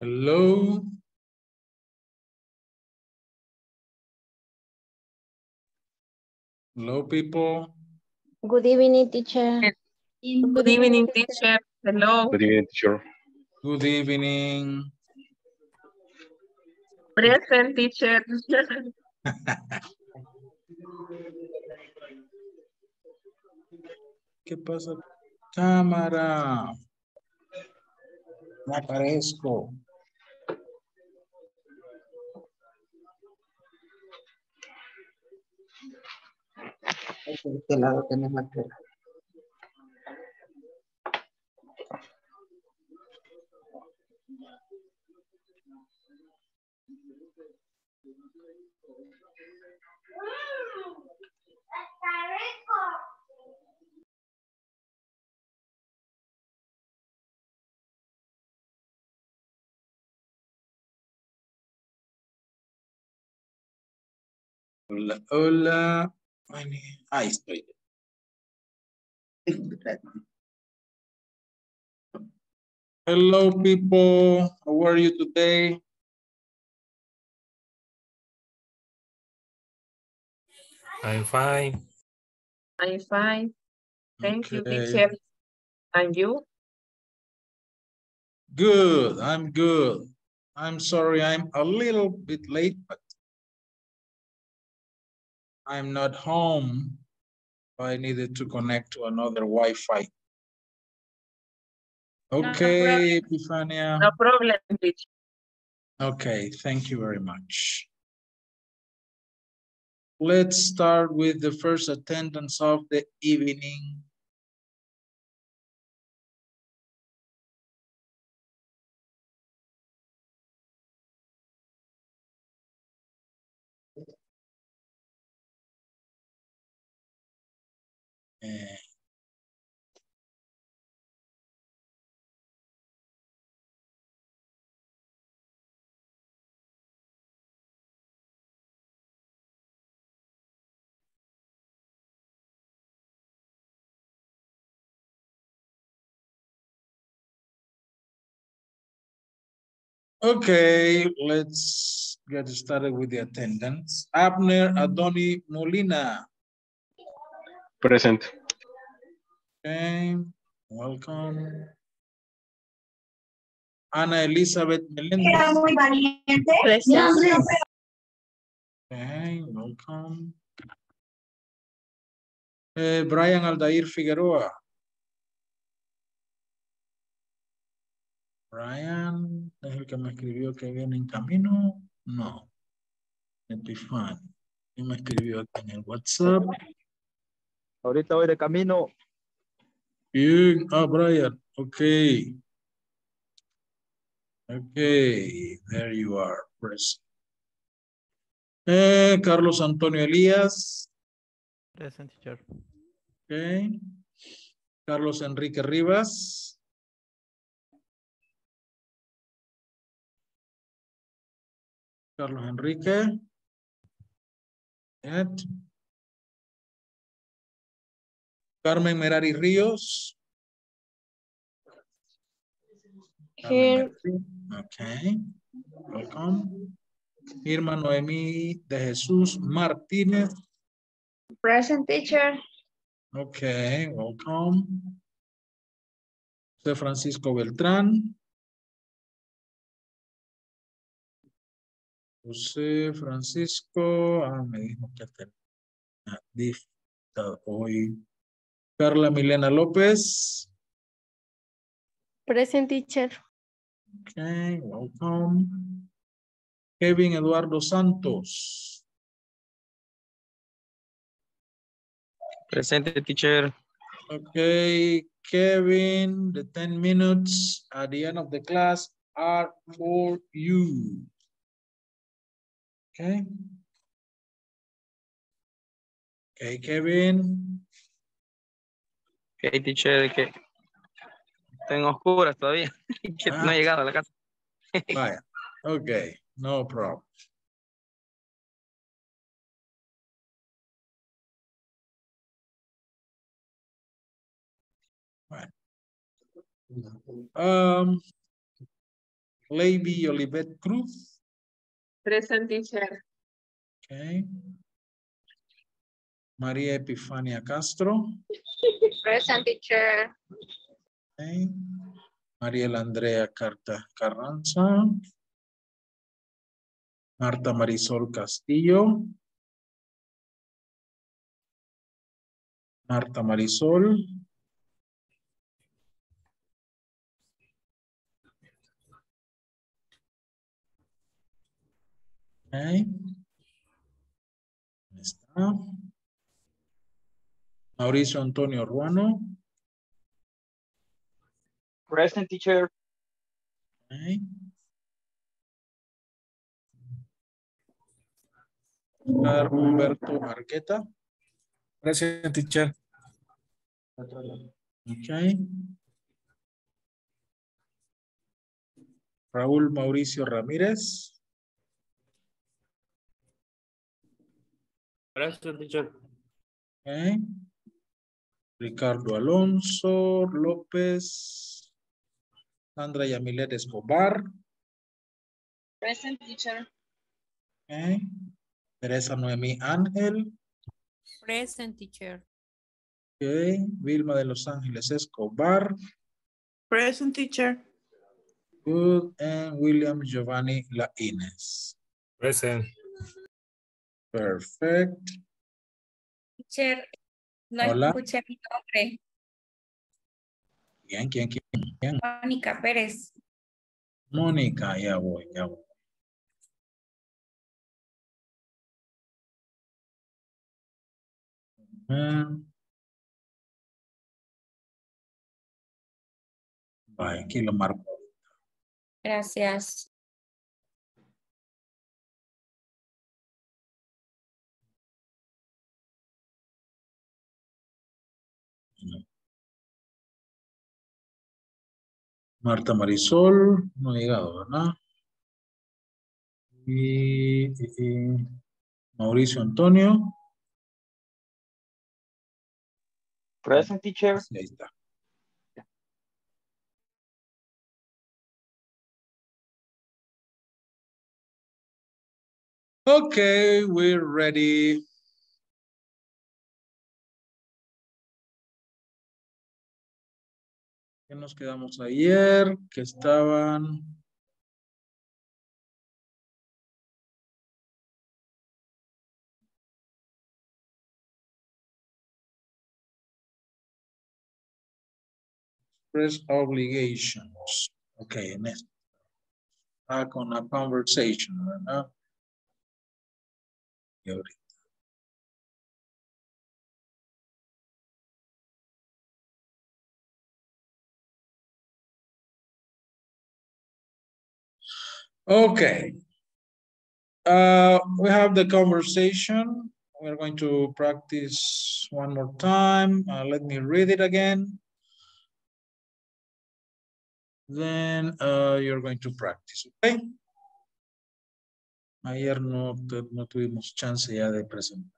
Hello. Hello, people. Good evening, teacher. Good evening, teacher. Hello. Good evening, teacher. Good evening. Present, teacher. ¿Qué pasa? Cámara. No aparezco. De este lado tenés la tela. Hola, hola. Ahí estoy. Hello, people. How are you today? I'm fine. I'm fine. Thank you, teacher. And you? Good. I'm good. I'm sorry. I'm a little bit late, but I'm not home, so I needed to connect to another Wi-Fi. Okay, no Epifania. No problem, teacher. Okay, thank you very much. Let's start with the first attendance of the evening. Okay, let's get started with the attendance. Abner Adoni Molina. Present. Okay, welcome. Ana Elizabeth Meléndez. Era muy valiente. Present. Okay, welcome. Brian Aldair Figueroa. Brian, ¿es el que me escribió que viene en camino? No. Epifania. ¿Quién me escribió aquí en el WhatsApp? Ahorita voy de camino. Bien. Ah, Brian. Okay. Okay. There you are. Present. Carlos Antonio Elías. Present, teacher. Okay. Carlos Enrique Rivas. Carlos Enrique. Yet. Carmen Merari Ríos. Here. Okay. Welcome. Irma Noemí de Jesús Martínez. Present, teacher. Okay. Welcome. José Francisco Beltrán. José Francisco, me dijo que tenía dificultad hoy. Carla Milena López. Present, teacher. Okay, welcome. Kevin Eduardo Santos. Present, teacher. Okay, Kevin, the 10 minutes at the end of the class are for you. Okay. Okay, Kevin. Okay, teacher, que tengo oscuras todavía, que no he llegado a la casa. Vaya, okay, no problem. Bueno. Lady Olivet Cruz. Present, teacher. Okay. Maria Epifania Castro. Present, teacher. Okay. Mariel Andrea Carranza. Marta Marisol Castillo. Marta Marisol. Okay. Ahí está. Mauricio Antonio Ruano. Present, teacher. Okay. Humberto Marqueta. Present, teacher. Okay. Raúl Mauricio Ramírez. Present, teacher. Okay. Ricardo Alonso López. Sandra Yamilet Escobar. Present, teacher. Okay. Teresa Noemí Ángel. Present, teacher. Okay. Vilma de Los Ángeles Escobar. Present, teacher. Good. And William Giovanni Laínez. Present. Perfect. Teacher, no escuché mi nombre. ¿Quién? Mónica Pérez. Mónica, ya voy. Vale, aquí lo marco. Gracias. Marta Marisol, no ha llegado, ¿verdad? Y Mauricio Antonio. Present, teacher. Sí, ahí está. Okay, we're ready. Que nos quedamos ayer, que estaban... Express obligations. Okay, next. Back on a conversation, ¿verdad? Y ahorita. Okay, we have the conversation. We're going to practice one more time. Let me read it again. Then you're going to practice, okay? Ayer no tuvimos chance ya de presentar.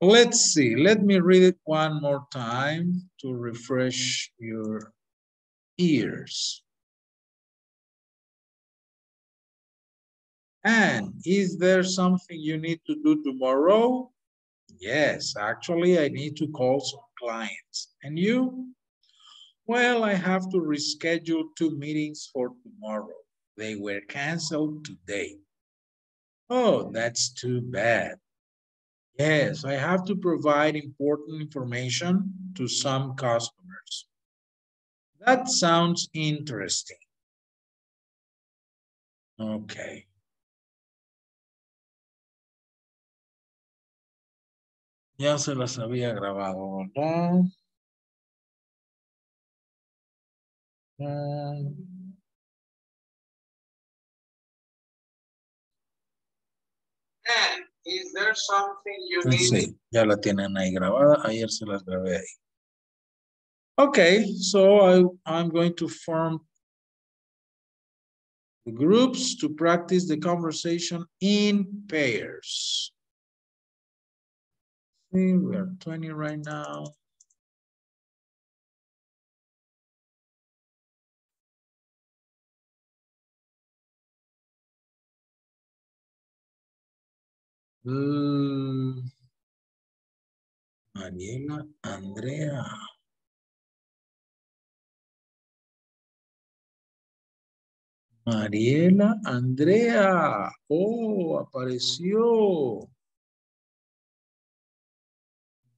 Let's see, let me read it one more time to refresh your ears. And is there something you need to do tomorrow? Yes, actually, I need to call some clients. And you? Well, I have to reschedule 2 meetings for tomorrow. They were canceled today. Oh, that's too bad. Yes, I have to provide important information to some customers. That sounds interesting. Okay. Ya se las había grabado, ¿verdad? And is there something you need? Ya la tienen ahí grabada. Ayer se las grabé ahí. Okay, so I'm going to form the groups to practice the conversation in pairs. We are 20 right now. Mariela Andrea. Mariela Andrea. Oh, apareció.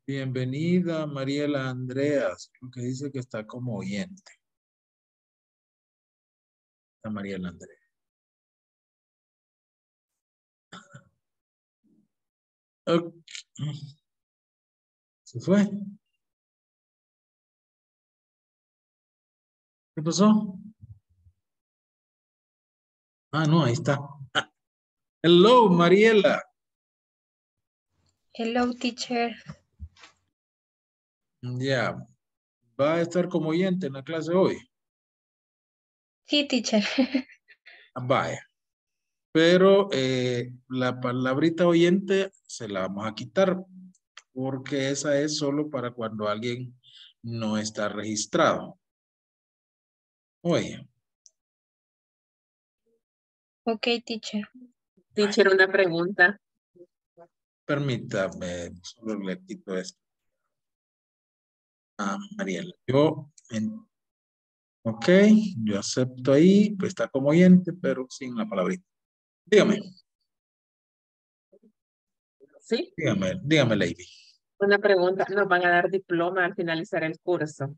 Bienvenida, Mariela Andrea. Que dice que está como oyente. Está Mariela Andrea. Okay. ¿Se fue? ¿Qué pasó? Ah, no, ahí está. Hello, Mariela. Hello, teacher. Ya. Yeah. ¿Va a estar como oyente en la clase hoy? Sí, teacher. Vaya. Pero la palabrita oyente se la vamos a quitar, porque esa es solo para cuando alguien no está registrado. Oye. Ok, teacher. Teacher, una pregunta. Permítame, solo le quito esto. Ah, Mariela, yo... Ok, yo acepto ahí, pues está como oyente, pero sin la palabrita. Dígame. ¿Sí? Dígame, Lady. Una pregunta, ¿nos van a dar diploma al finalizar el curso?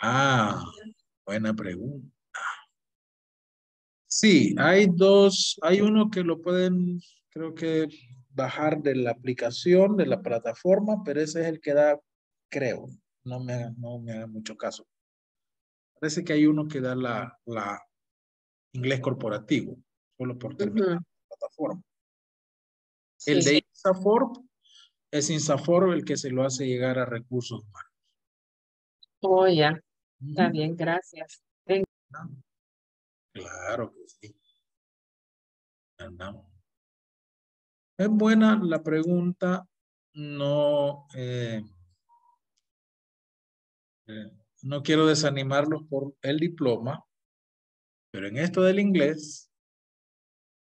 Ah, buena pregunta. Sí, hay dos, hay uno que lo pueden, creo que bajar de la aplicación, de la plataforma, pero ese es el que da, creo, no me haga mucho caso. Parece que hay uno que da la inglés corporativo, solo por terminar la plataforma. Sí, el de Insaforp es Insaforp el que se lo hace llegar a recursos humanos. Oh, ya. Está bien, gracias. Claro que sí. Andamos. Es buena la pregunta. No, no quiero desanimarlos por el diploma, pero en esto del inglés,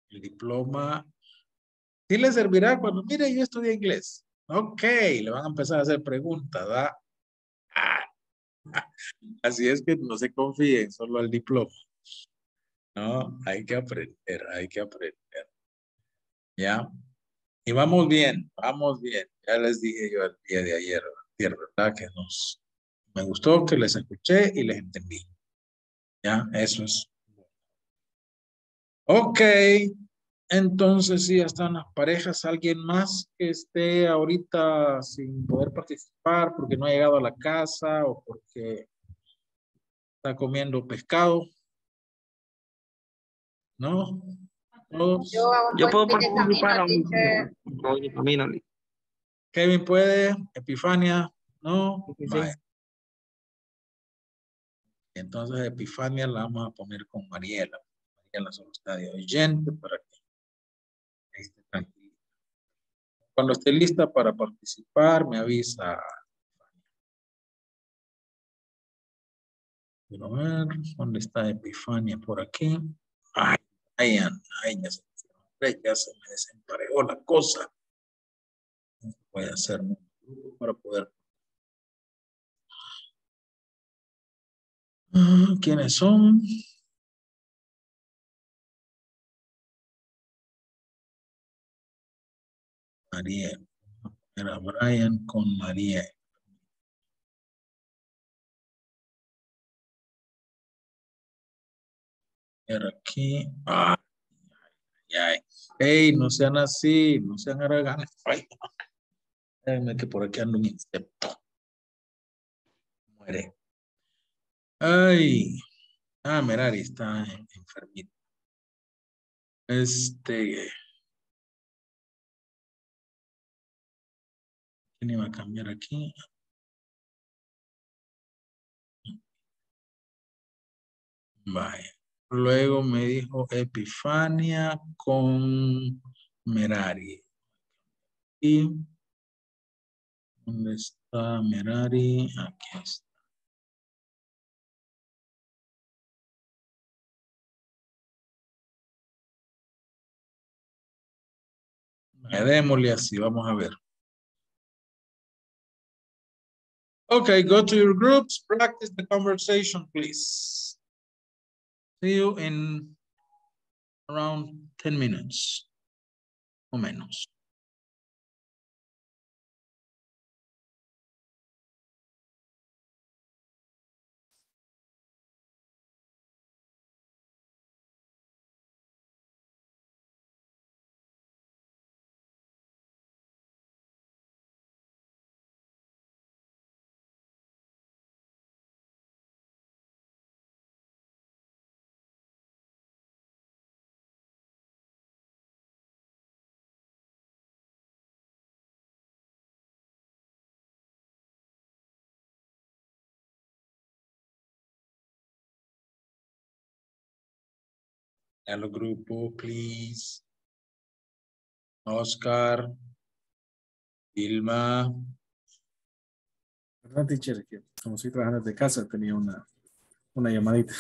el diploma sí les servirá cuando, mire, yo estudié inglés. Ok, le van a empezar a hacer preguntas, ¿verdad? Así es que no se confíen solo al diploma. No, hay que aprender, hay que aprender. ¿Ya? Y vamos bien, vamos bien. Ya les dije yo el día de ayer, ¿verdad? Que me gustó, que les escuché y les entendí. ¿Ya? Eso es. Ok. Entonces, sí, ya están las parejas. ¿Alguien más que esté ahorita sin poder participar porque no ha llegado a la casa o porque está comiendo pescado? ¿No? ¿Todos? Yo puedo participar. Kevin puede, Epifania, ¿no? Sí. Vale. Entonces, Epifania la vamos a poner con Mariela. Mariela solo está de oyente para que esté tranquila. Cuando esté lista para participar, me avisa. Quiero ver dónde está Epifania por aquí. Ay. Ya se me desemparejó la cosa. Voy a hacer un grupo para poder. ¿Quiénes son? María. Era Brian con María. Aquí. Ay, ay, ay. Ey, no sean así, no sean haraganes. Déjenme que por aquí ando un insecto. Muere. Ay. Ah, Merari está enfermita. ¿Quién iba a cambiar aquí? Vaya. Luego me dijo Epifania con Merari. ¿Y dónde está Merari? Aquí está. Démosle así, vamos a ver. Okay, go to your groups, practice the conversation, please. See you in around 10 minutes, o menos. Hello, grupo, please. Oscar, Vilma. Perdón, teacher, que como estoy trabajando desde casa, tenía una llamadita.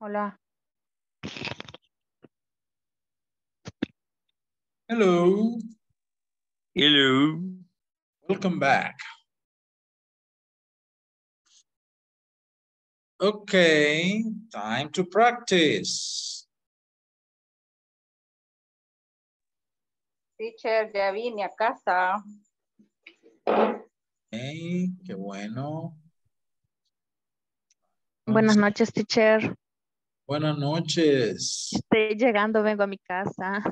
Hola. Hello. Hello. Welcome back. Okay, time to practice. Teacher, ya vine a casa. Hey, qué bueno. Buenas noches, teacher. Buenas noches. Estoy llegando, vengo a mi casa.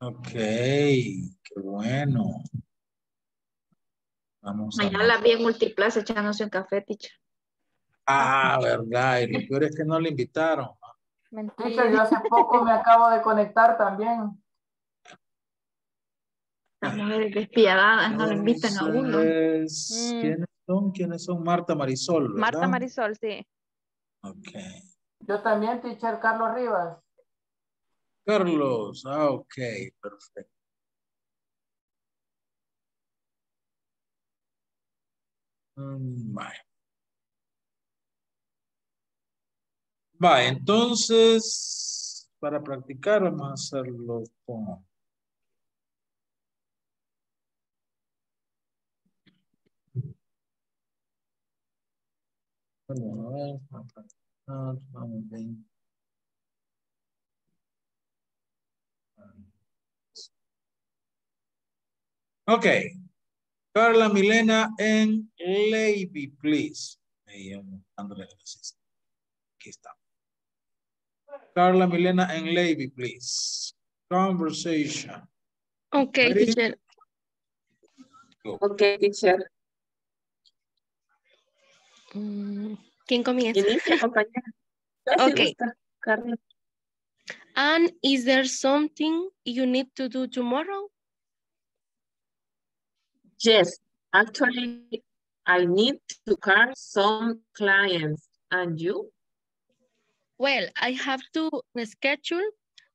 Ok, qué bueno. Vamos a mañana la vi en Multiplaza echándose un café, teacher. Ah, verdad. Y lo peor es que no le invitaron. Mentira. Yo hace poco me acabo de conectar también. Las mujeres despiadadas no le invitan a uno. ¿Quiénes son? ¿Quiénes son? Marta Marisol, ¿verdad? Marta Marisol, sí. Ok. Yo también, teacher. Carlos Rivas. Carlos, ah, ok, perfecto. Vale. Va, entonces, para practicar vamos a hacerlo con... Bueno, a ver, vamos a ver. Ok. Carla Milena and Lady, please. Ahí vamos dándole gracias. Aquí está. Carla Milena and Lady, please. Conversation. Okay, ready? Teacher. Go. Okay, teacher. ¿Quién comienza? Okay. Carla. And is there something you need to do tomorrow? Yes, actually, I need to call some clients. And you? Well, I have to schedule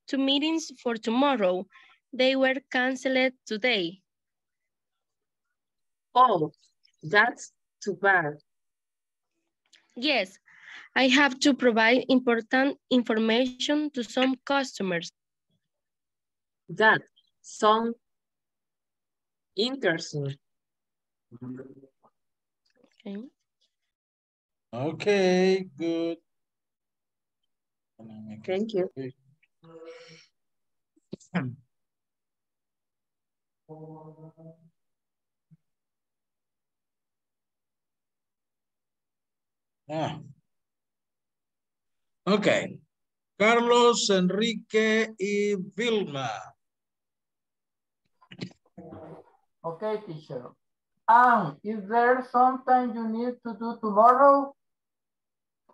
2 meetings for tomorrow. They were canceled today. Oh, that's too bad. Yes, I have to provide important information to some customers. That sounds interesting. Okay. Okay, good. Thank you. Yeah. Okay. Carlos, Enrique y Vilma. Okay, teacher. Is there something you need to do tomorrow?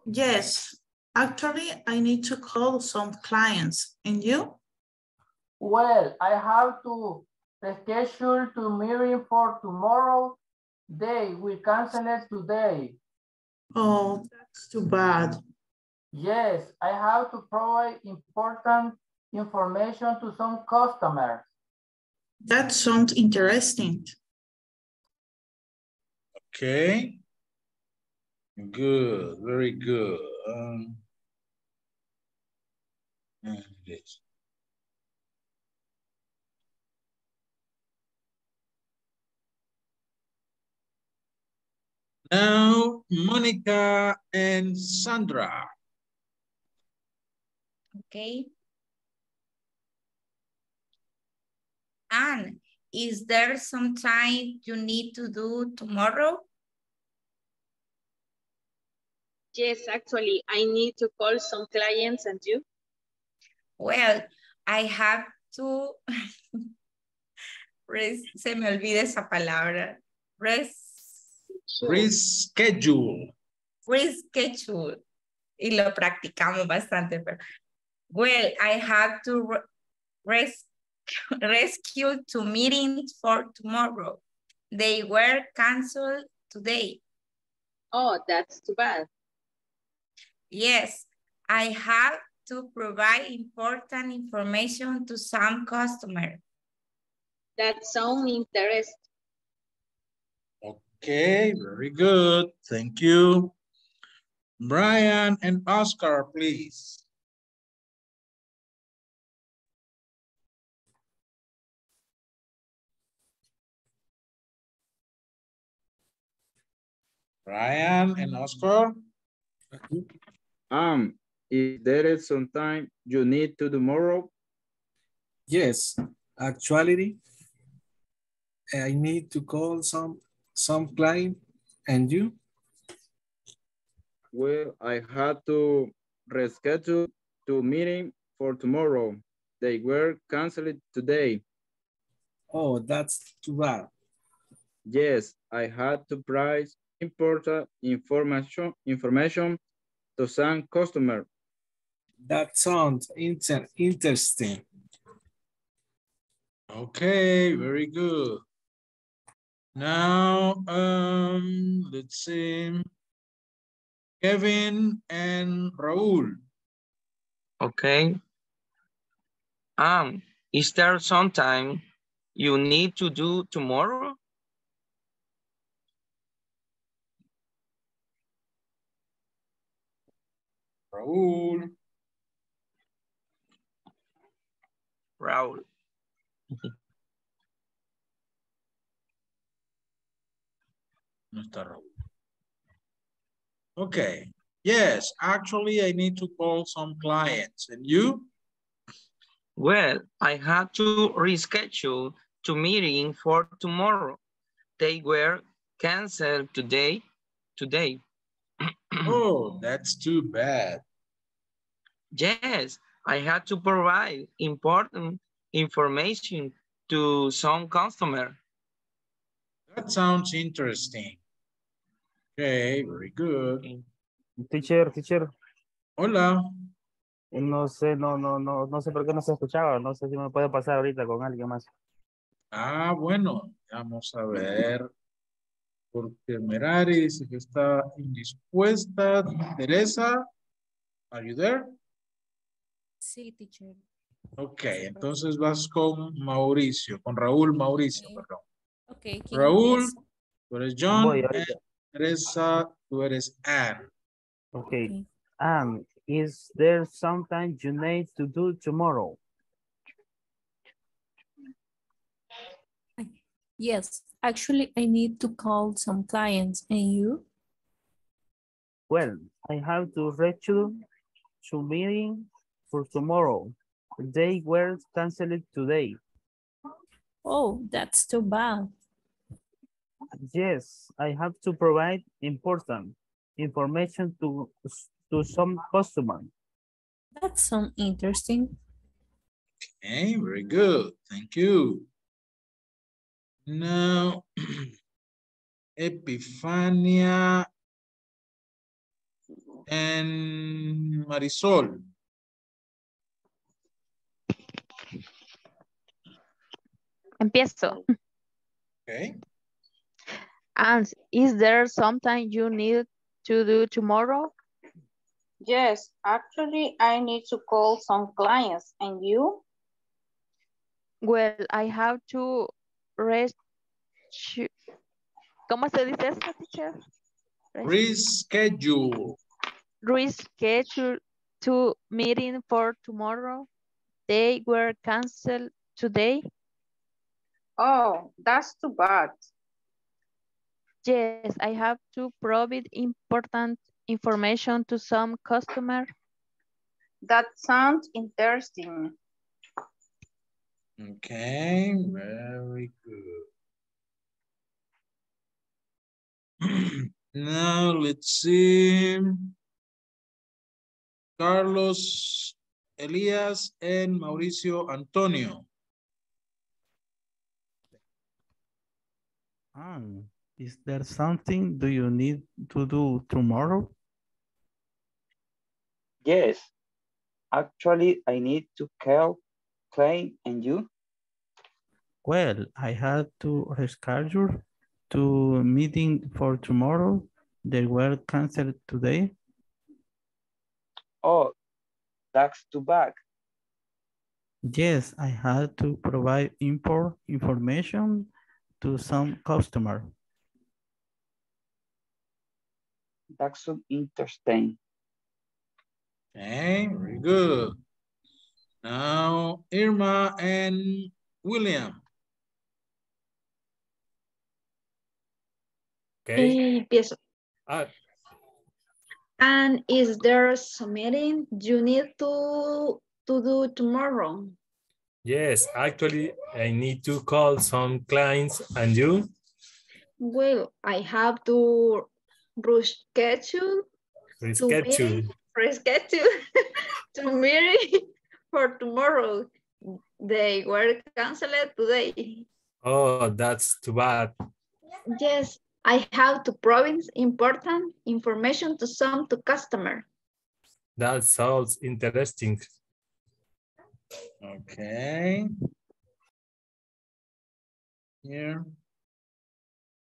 Yes. Actually, I need to call some clients. And you? Well, I have to schedule to meeting for tomorrow. They will cancel it today. Oh, that's too bad. Yes, I have to provide important information to some customers. That sounds interesting. Okay. Good, very good. Now, Monica and Sandra. Okay. Anne, is there some time you need to do tomorrow? Yes, actually, I need to call some clients. And you? Well, I have to... Se me olvida esa palabra. Reschedule. Reschedule. Y lo practicamos bastante. Pero... Well, I have to rescue two meetings for tomorrow. They were canceled today. Oh, that's too bad. Yes, I have to provide important information to some customer. That sounds interesting. Okay, very good. Thank you. Brian and Oscar, please. Brian and Oscar. Is there some time you need to tomorrow? Yes, actually, I need to call some client. And you? Well, I had to reschedule the meeting for tomorrow. They were canceled today. Oh, that's too bad. Yes, I had to price important information to some customer. That sounds interesting. Okay, very good. Now, let's see. Kevin and Raul. Okay. Is there some time you need to do tomorrow? Raul. Raul. No está Raul. Okay. Yes, actually, I need to call some clients. And you? Well, I had to reschedule the meeting for tomorrow. They were canceled today. Oh, that's too bad. Yes, I had to provide important information to some customer. That sounds interesting. Okay, very good. Teacher. Hola. No sé, no sé por qué no se escuchaba. No sé si me puede pasar ahorita con alguien más. Ah, bueno, vamos a ver. Porque Merari dice que está indispuesta. Teresa, ¿are you there? Sí, teacher. Ok, entonces vas con Mauricio, con Raúl Mauricio, okay. Perdón. Okay, Raúl, tú eres John. Voy, Teresa, tú eres Anne. Okay. Is there something you need to do tomorrow? Yes, actually, I need to call some clients. And you? Well, I have to reschedule to meeting for tomorrow. They were canceled today. Oh, that's too bad. Yes, I have to provide important information to some customer. That's some interesting. Okay, very good. Thank you. Now, Epifania and Marisol. Empiezo. Okay. And is there something you need to do tomorrow? Yes, actually, I need to call some clients. And you? Well, I have to ¿Cómo se dice eso, teacher? Reschedule. Reschedule to meeting for tomorrow. They were canceled today. Oh, that's too bad. Yes, I have to provide important information to some customer. That sounds interesting. Okay, very good. Now let's see. Carlos, Elias, and Mauricio Antonio. Is there something do you need to do tomorrow? Yes, actually, I need to call client. And you? Well, I had to reschedule to meeting for tomorrow. They were canceled today. Oh, that's too bad. Yes, I had to provide import information to some customer. production interesting. Okay, very good. Now, Irma and William. Okay. Yes. And is there some meeting you need to do tomorrow? Yes, actually, I need to call some clients. And you? Well, I have to reschedule. To meeting for tomorrow. They were canceled today. Oh, that's too bad. Yes, I have to provide important information to some customer. That sounds interesting. Okay. Here.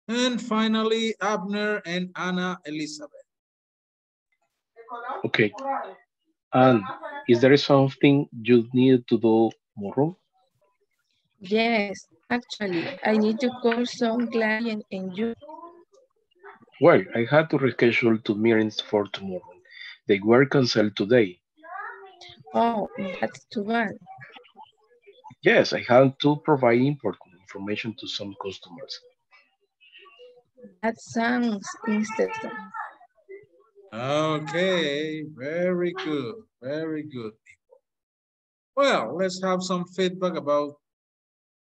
And finally, Abner and Anna Elizabeth. Okay. And is there something you need to do tomorrow? Yes, actually, I need to call some client and you. Well, I had to reschedule two meetings for tomorrow. They were canceled today. Oh, that's too bad. Yes, I had to provide important information to some customers. That sounds interesting. Okay, very good. Very good, people. Well, let's have some feedback about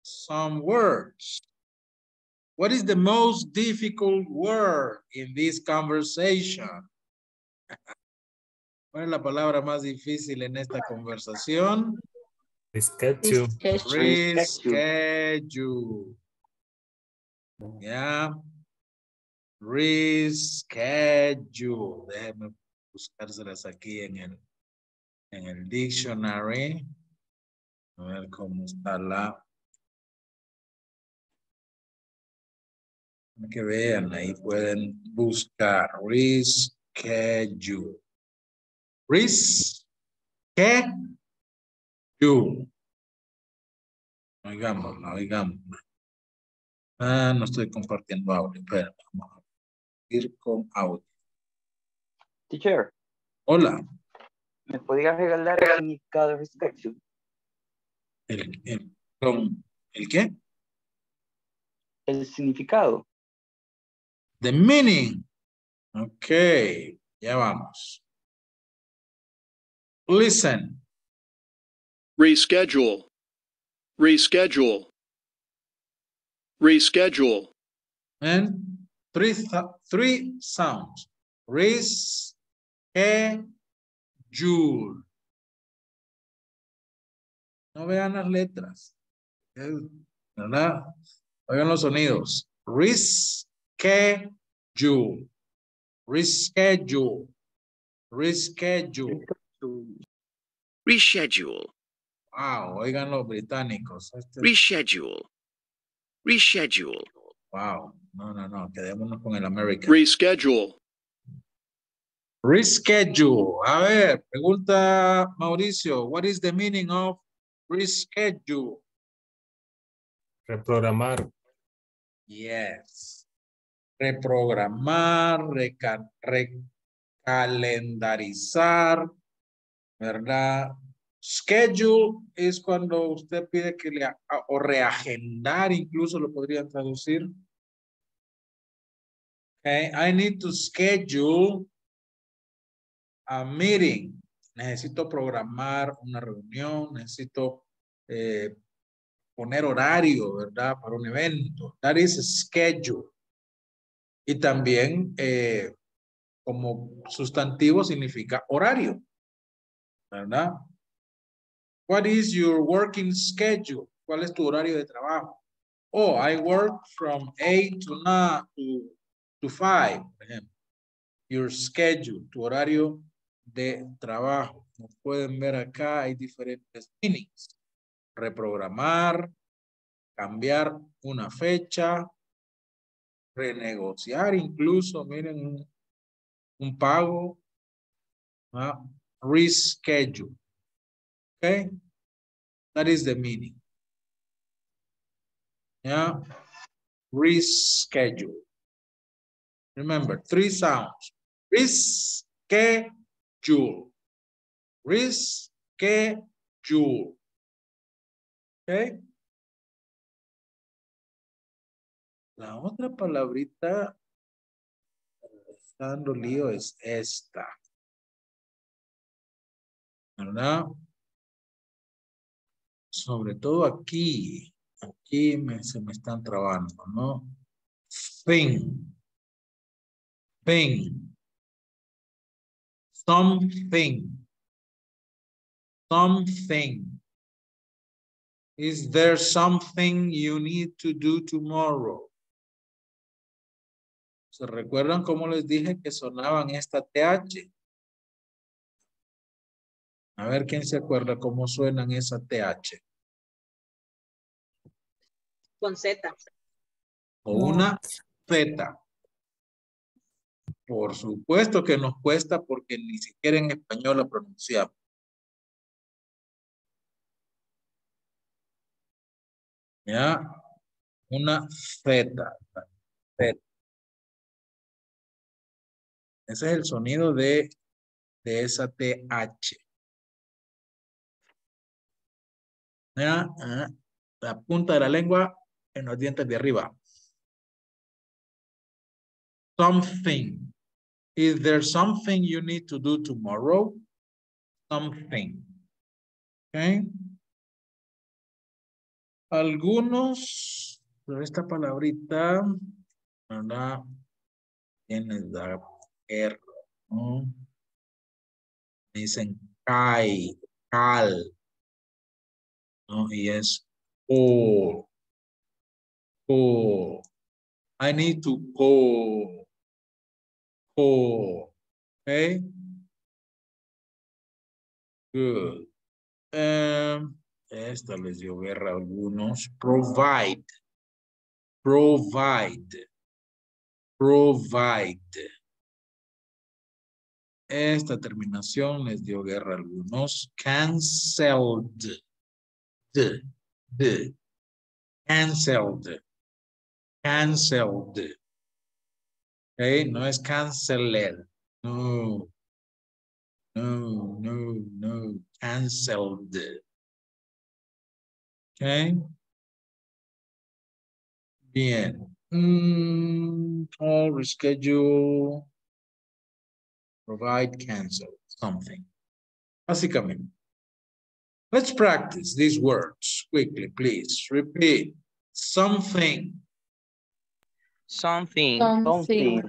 some words. What is the most difficult word in this conversation? ¿Cuál es la palabra más difícil en esta conversación? Reschedule. Reschedule. Yeah. Reschedule. Déjenme buscárselas aquí en el dictionary. A ver cómo está la... Que vean, ahí pueden buscar. Reschedule. Reschedule. Oigámosla. Ah, no estoy compartiendo audio, pero vamos a ir con audio. Teacher. Hola. ¿Me podías regalar el significado de reschedule? ¿El qué? El significado. The meaning. Okay, ya vamos. Listen. Reschedule. Reschedule. Reschedule. And three sounds. Reschedule. No vean las letras. ¿Verdad? Oigan los sonidos. Reschedule. Reschedule. Reschedule. Reschedule. Wow, oigan los británicos. Reschedule. Reschedule. Wow. No. Quedémonos con el American. Reschedule. Reschedule. A ver, pregunta Mauricio. What is the meaning of reschedule? Reprogramar. Yes. Reprogramar, recalendarizar, ¿verdad? Schedule es cuando usted pide que le... o reagendar, incluso lo podrían traducir. Okay, I need to schedule a meeting. Necesito programar una reunión, necesito poner horario, ¿verdad? Para un evento. That is a schedule. Y también como sustantivo significa horario, ¿verdad? What is your working schedule? ¿Cuál es tu horario de trabajo? Oh, I work from 8 to 5, por ejemplo. Your schedule, tu horario de trabajo. Como pueden ver acá, hay diferentes meanings. Reprogramar, cambiar una fecha, renegociar incluso, miren, un pago, ¿no? Reschedule. Okay? That is the meaning. Yeah? Reschedule. Remember, three sounds. reschedule, reschedule, okay. La otra palabrita está dando lío es esta, ¿verdad? Sobre todo aquí, se me están trabando, ¿no? Thing, thing, something, something. Is there something you need to do tomorrow? ¿Se recuerdan cómo les dije que sonaban esta TH? A ver quién se acuerda cómo suenan esa TH. Con Z. O una Z. Por supuesto que nos cuesta porque ni siquiera en español la pronunciamos. ¿Ya? Una Z. Z. Ese es el sonido de esa TH. La punta de la lengua en los dientes de arriba. Something. Is there something you need to do tomorrow? Something. Okay. Algunos, pero esta palabrita, ¿verdad? Tiene la R, ¿no? Dicen kai, cal, ¿no? Y es oh, oh. I need to go, go. Okay. Good. Esta les dio guerra a algunos. Provide, provide, provide. Esta terminación les dio guerra a algunos. Cancelled. The, cancelled, cancelled, okay, no es canceled, no, no, no, no, cancelled, okay, bien, all reschedule, provide, cancel, something, básicamente. Let's practice these words quickly, please. Repeat. Something. Something. Something.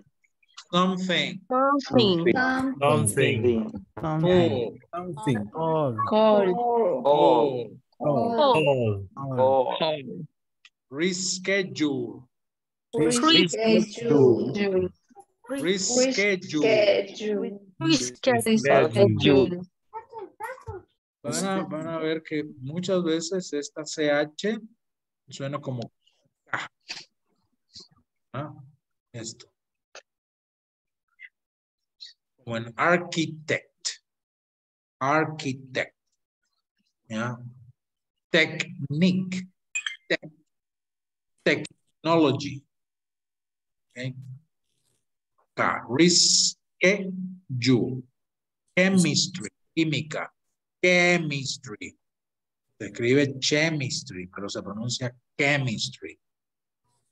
Something. Something. Something. Something. Something. All. All. All. All. Reschedule. Reschedule. Reschedule. Reschedule. Van a ver que muchas veces esta CH suena como K. ¿Ah? Esto. Como en architect. Architect. ¿Ya? Technique. Technology. ¿Okay? K. Reschedule. Chemistry. Química. Chemistry. Se escribe chemistry, pero se pronuncia chemistry.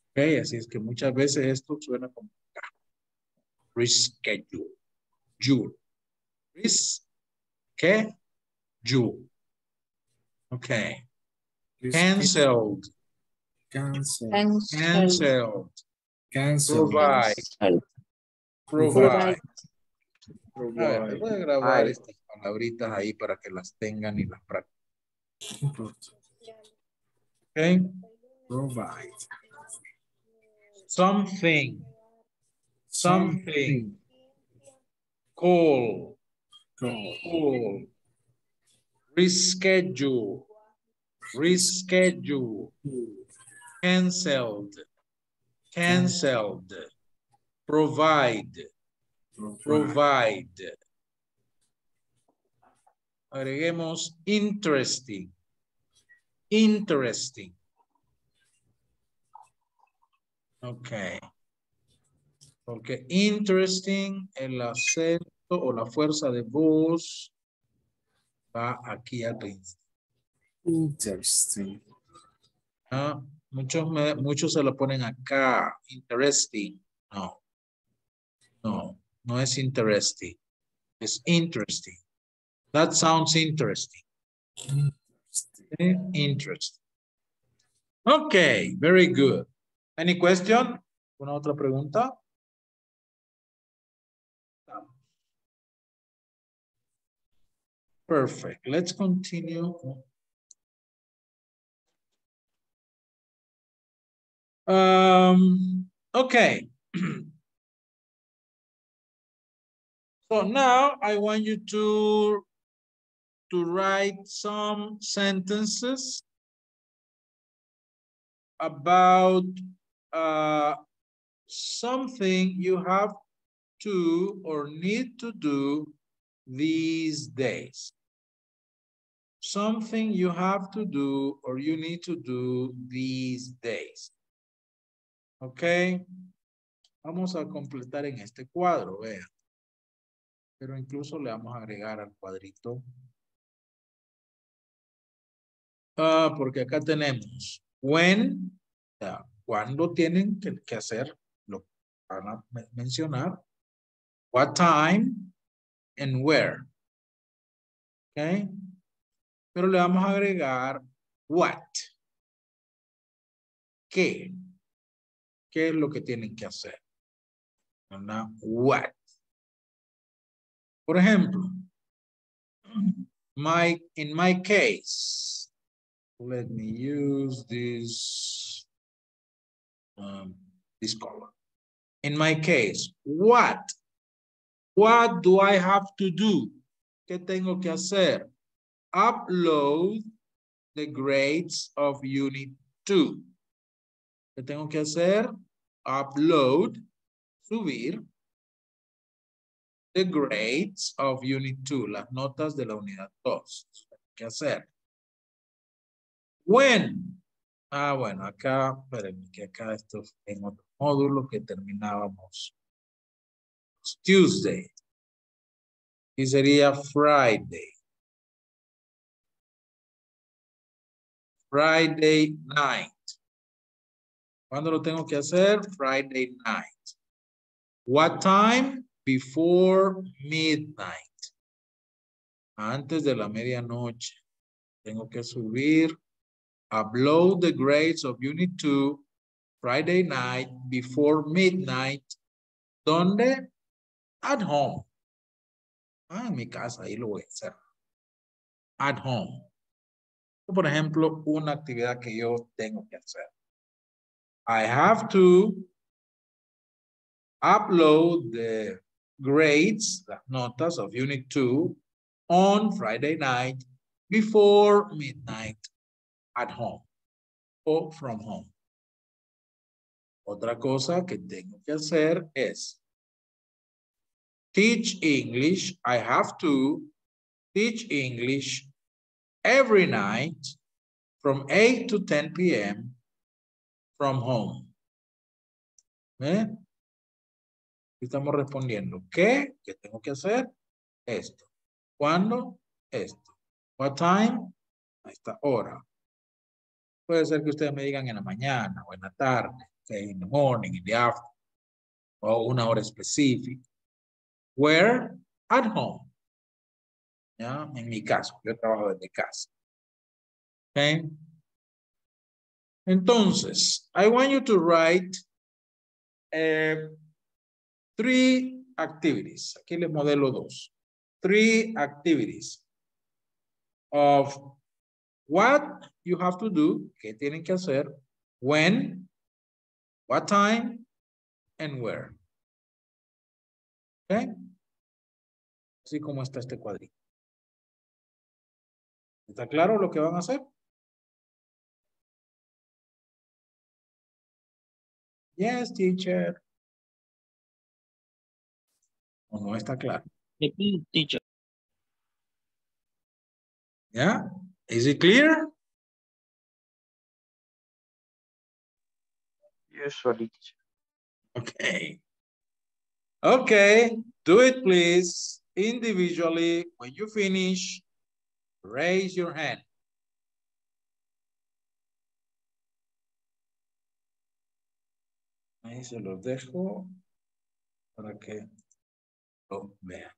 Ok, así es que muchas veces esto suena como K. Reschedule. Jule. Reschedule. Ok. Cancelled. Cancelled. Cancelled. Cancelled. Provide. Provide. Provide. Voy a grabar esto. Palabritas ahí para que las tengan y las practiquen. Okay. Provide. Something. Something. Call. Call. Reschedule. Reschedule. Cancelled. Cancelled. Provide. Provide. Agreguemos interesting, interesting. Ok. Porque interesting, el acento o la fuerza de voz va aquí arriba. Interesting. Ah, muchos se lo ponen acá. Interesting. No. No, no es interesting. Es interesting. That sounds interesting. Interesting. Interesting. Okay, very good. Any question? ¿Una otra pregunta? Perfect. Let's continue. Okay. So now I want you to write some sentences about something you have to or need to do these days. Something you have to do or you need to do these days. Okay. Vamos a completar en este cuadro, vean. Pero incluso le vamos a agregar al cuadrito. Ah, porque acá tenemos when, o sea, cuando tienen que hacer, lo van a mencionar. What time and where. Okay. Pero le vamos a agregar what. ¿Qué? ¿Qué es lo que tienen que hacer? ¿Verdad? What. Por ejemplo, in my case, let me use this, this color. In my case, what? What do I have to do? ¿Qué tengo que hacer? Upload the grades of Unit 2. ¿Qué tengo que hacer? Upload, subir, the grades of Unit 2, las notas de la unidad 2. ¿Qué hacer? When. Ah, bueno, acá, espérenme, que acá esto en otro módulo que terminábamos. It's Tuesday. Y sería Friday. Friday night. ¿Cuándo lo tengo que hacer? Friday night. What time? Before midnight. Antes de la medianoche. Tengo que subir. Upload the grades of Unit 2. Friday night. Before midnight. ¿Dónde? At home. Ah, en mi casa. Ahí lo voy a hacer. At home. Por ejemplo, una actividad que yo tengo que hacer. I have to upload the grades, las notas of Unit 2 on Friday night before midnight at home o from home. Otra cosa que tengo que hacer es teach English. I have to teach English every night from 8 to 10 p.m. from home. ¿Eh? Estamos respondiendo. ¿Qué? ¿Qué tengo que hacer? Esto. ¿Cuándo? Esto. What time? A esta hora. Puede ser que ustedes me digan en la mañana o en la tarde. In the morning, in the afternoon. O una hora específica. Where? At home. ¿Ya? En mi caso, yo trabajo desde casa. Okay. Entonces, I want you to write 3 activities. Aquí les modelo 2. 3 activities of what you have to do, qué tienen que hacer, when, what time, and where. Okay. Así como está este cuadrito. ¿Está claro lo que van a hacer? Yes, teacher. ¿O no está claro? Repeat, teacher. Yeah? Is it clear? Yes, teacher. Okay. Okay, do it please. Individually, when you finish, raise your hand. Ahí se los dejo para que lo vean.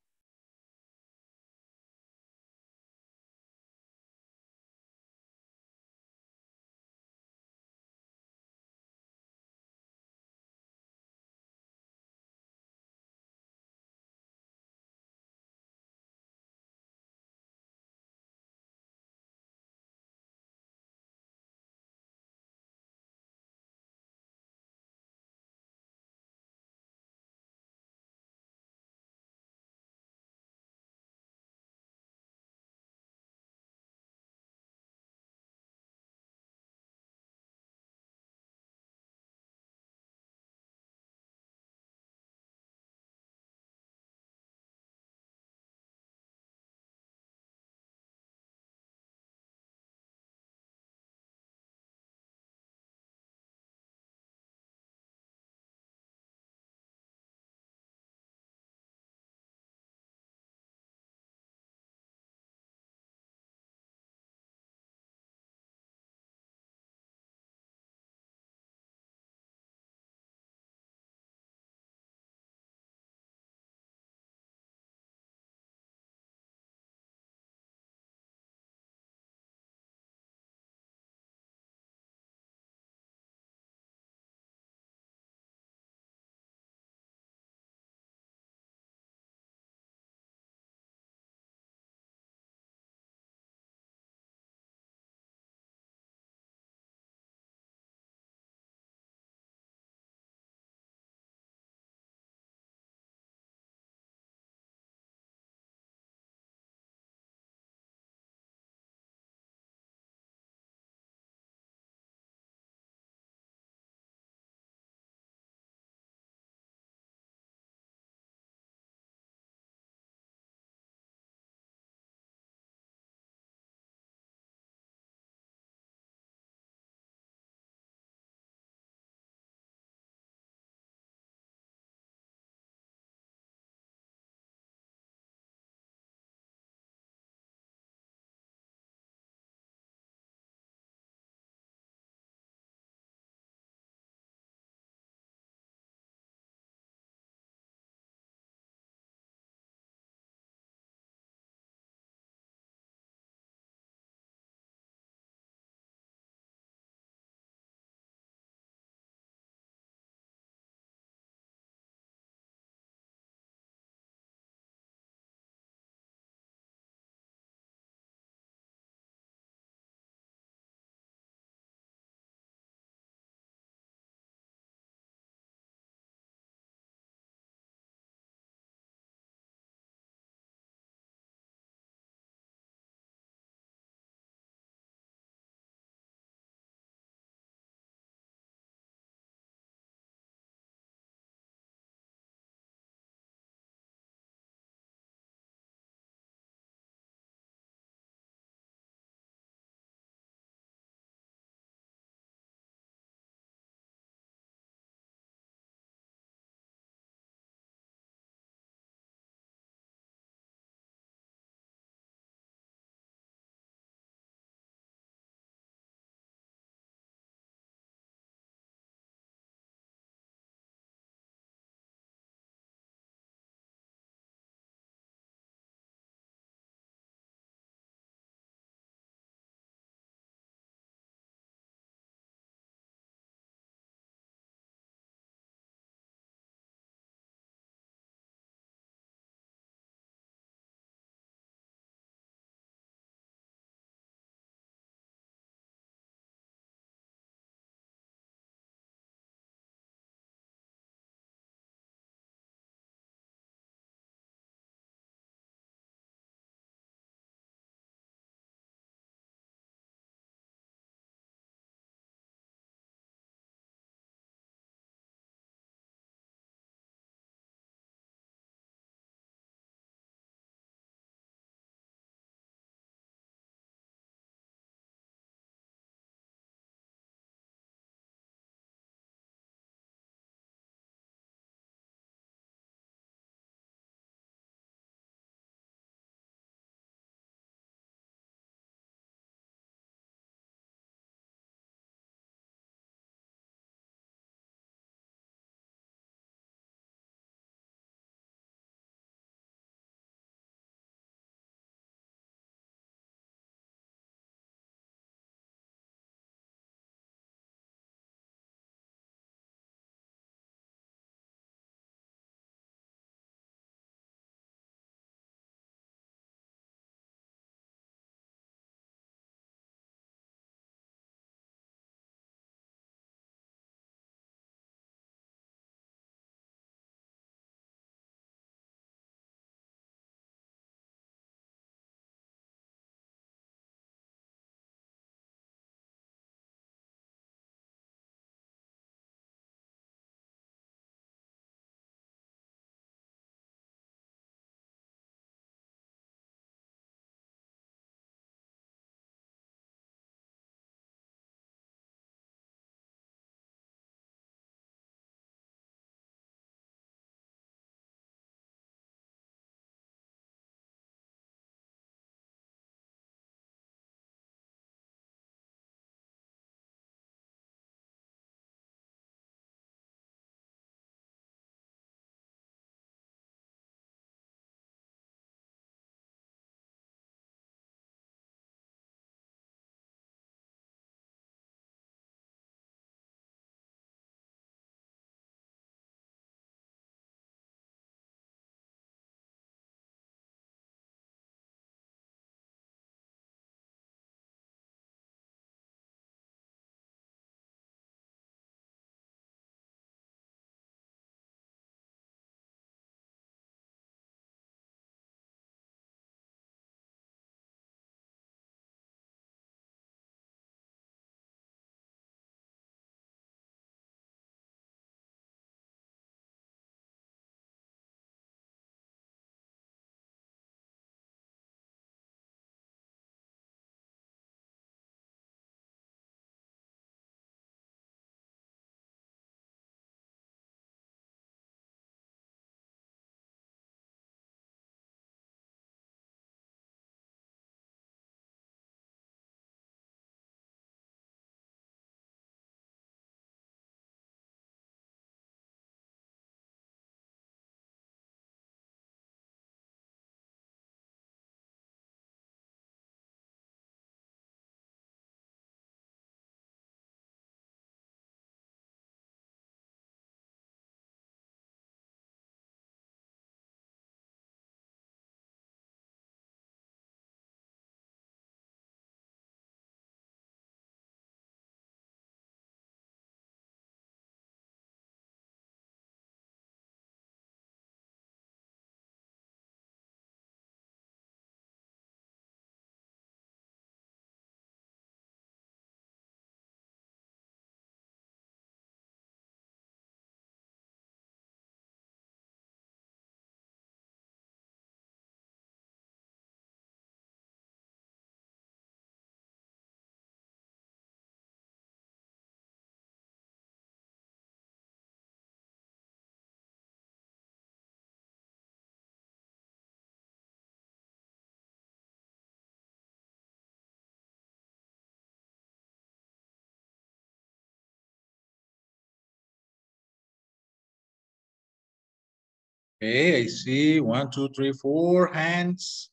Okay, I see 1, 2, 3, 4 hands.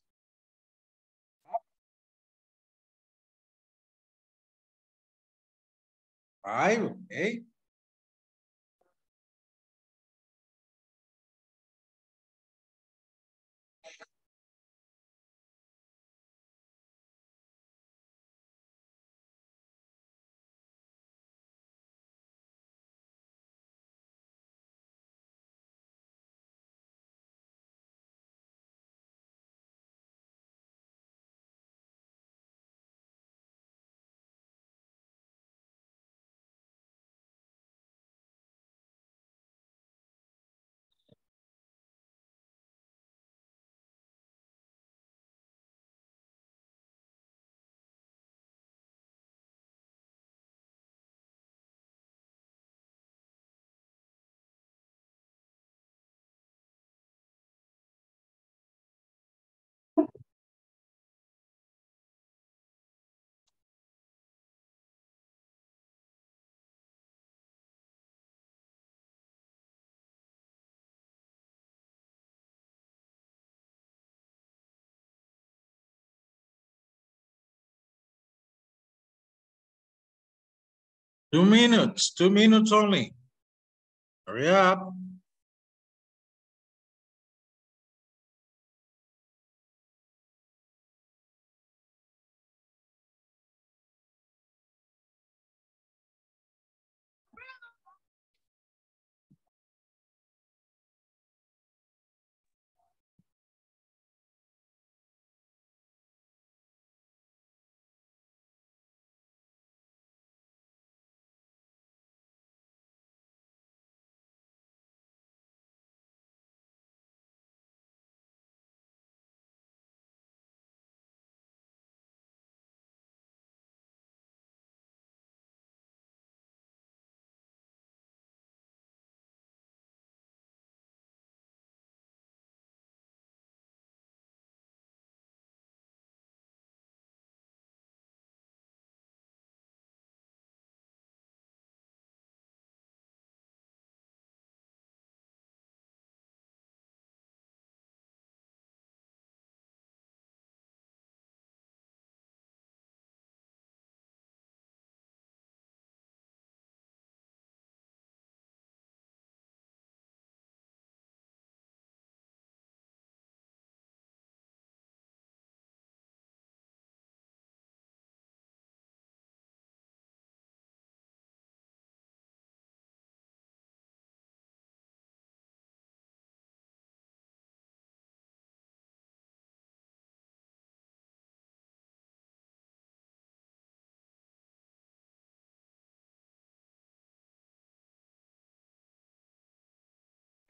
Five, okay. Two minutes only. Hurry up.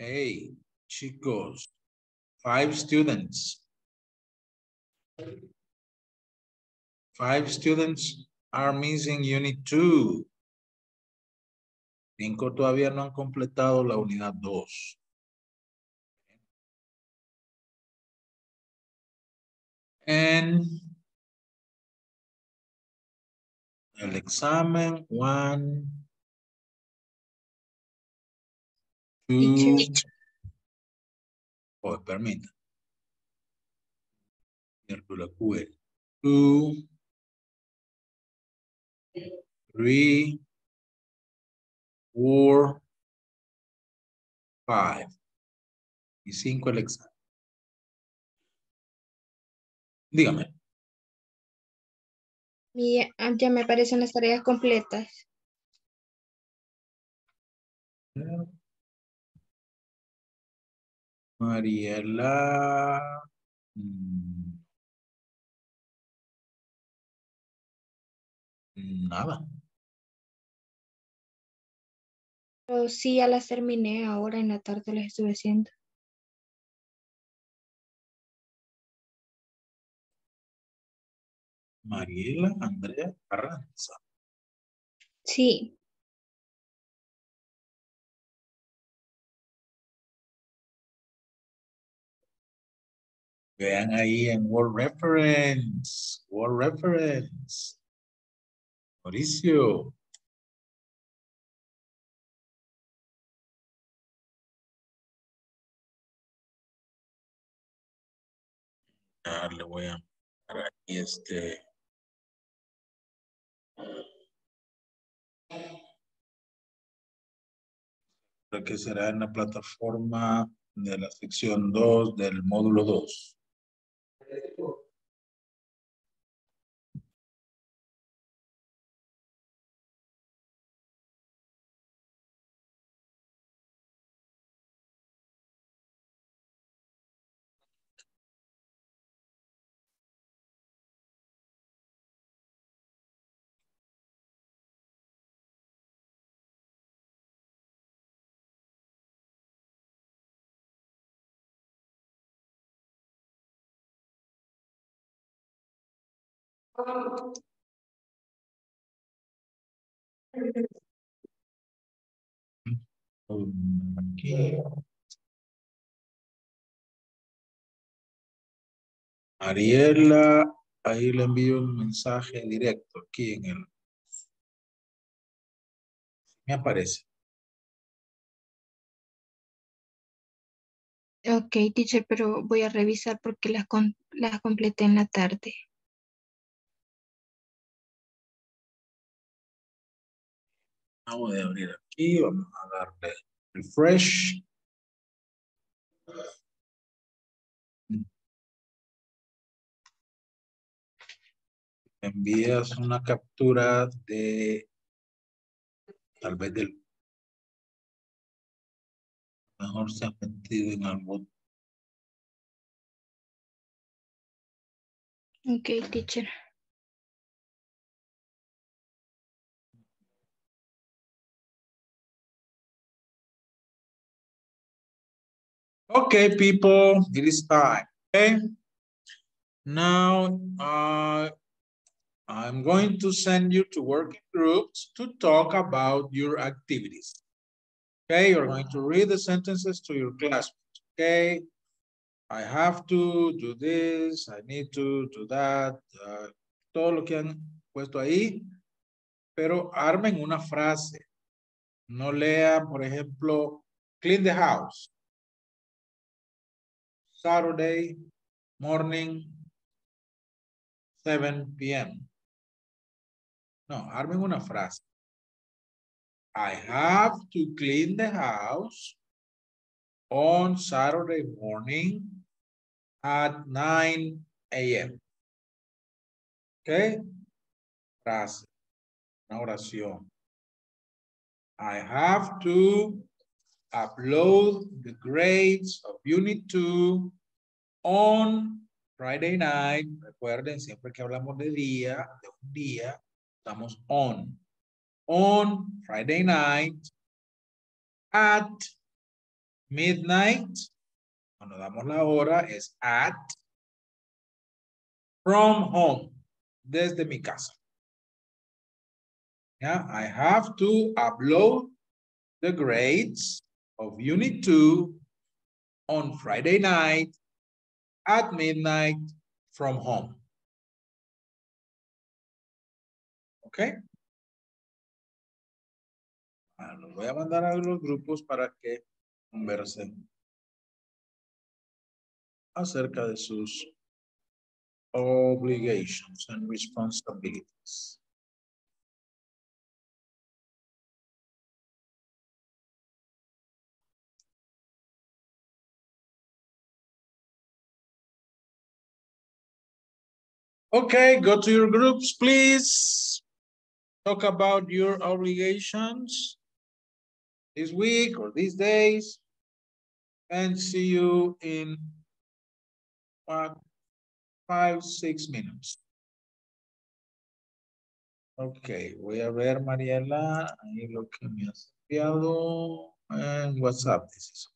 Hey, chicos, 5 students. 5 students are missing Unit 2. 5 todavía no han completado la Unidad 2. And el examen 1, 2, oh, permita. La QR. 2, 3, 4, 5. Y 5 el examen. Dígame. Ya me aparecen las tareas completas. Mariela. Nada. Oh, sí, ya las terminé. Ahora en la tarde las estuve haciendo. Mariela Andrea Carranza. Sí. Vean ahí en Word Reference. Word Reference. Mauricio. Le voy a dar aquí este. Creo que será en la plataforma de la sección 2 del módulo 2. Aquí. Ariela, ahí le envío un mensaje directo aquí en el. Me aparece. Ok, teacher, pero voy a revisar porque las completé en la tarde. Acabo de abrir aquí, vamos a darle refresh. Envías una captura de, tal vez del, mejor se ha metido en algo. Ok, teacher. Okay, people, it is time. Okay. Now, I'm going to send you to working groups to talk about your activities. Okay, you're going to read the sentences to your classmates. Okay, I have to do this, I need to do that. Todo lo que han puesto ahí, pero armen una frase. No lean, por ejemplo, clean the house. Saturday morning, 7 p.m. No, armen una frase. I have to clean the house on Saturday morning at 9 a.m. Okay? Frase. Una oración. I have to upload the grades of Unit 2 on Friday night. Recuerden, siempre que hablamos de día, de un día, estamos on. On Friday night at midnight. Cuando damos la hora es at. From home. Desde mi casa. Yeah, I have to upload the grades of Unit 2 on Friday night at midnight from home. Okay. Los voy a mandar a los grupos para que conversen acerca de sus obligations and responsibilities. Okay, go to your groups, please. Talk about your obligations this week or these days. And see you in 5, 6 minutes. Okay, voy a ver, Mariela, ahí lo que me has enviado en WhatsApp. This is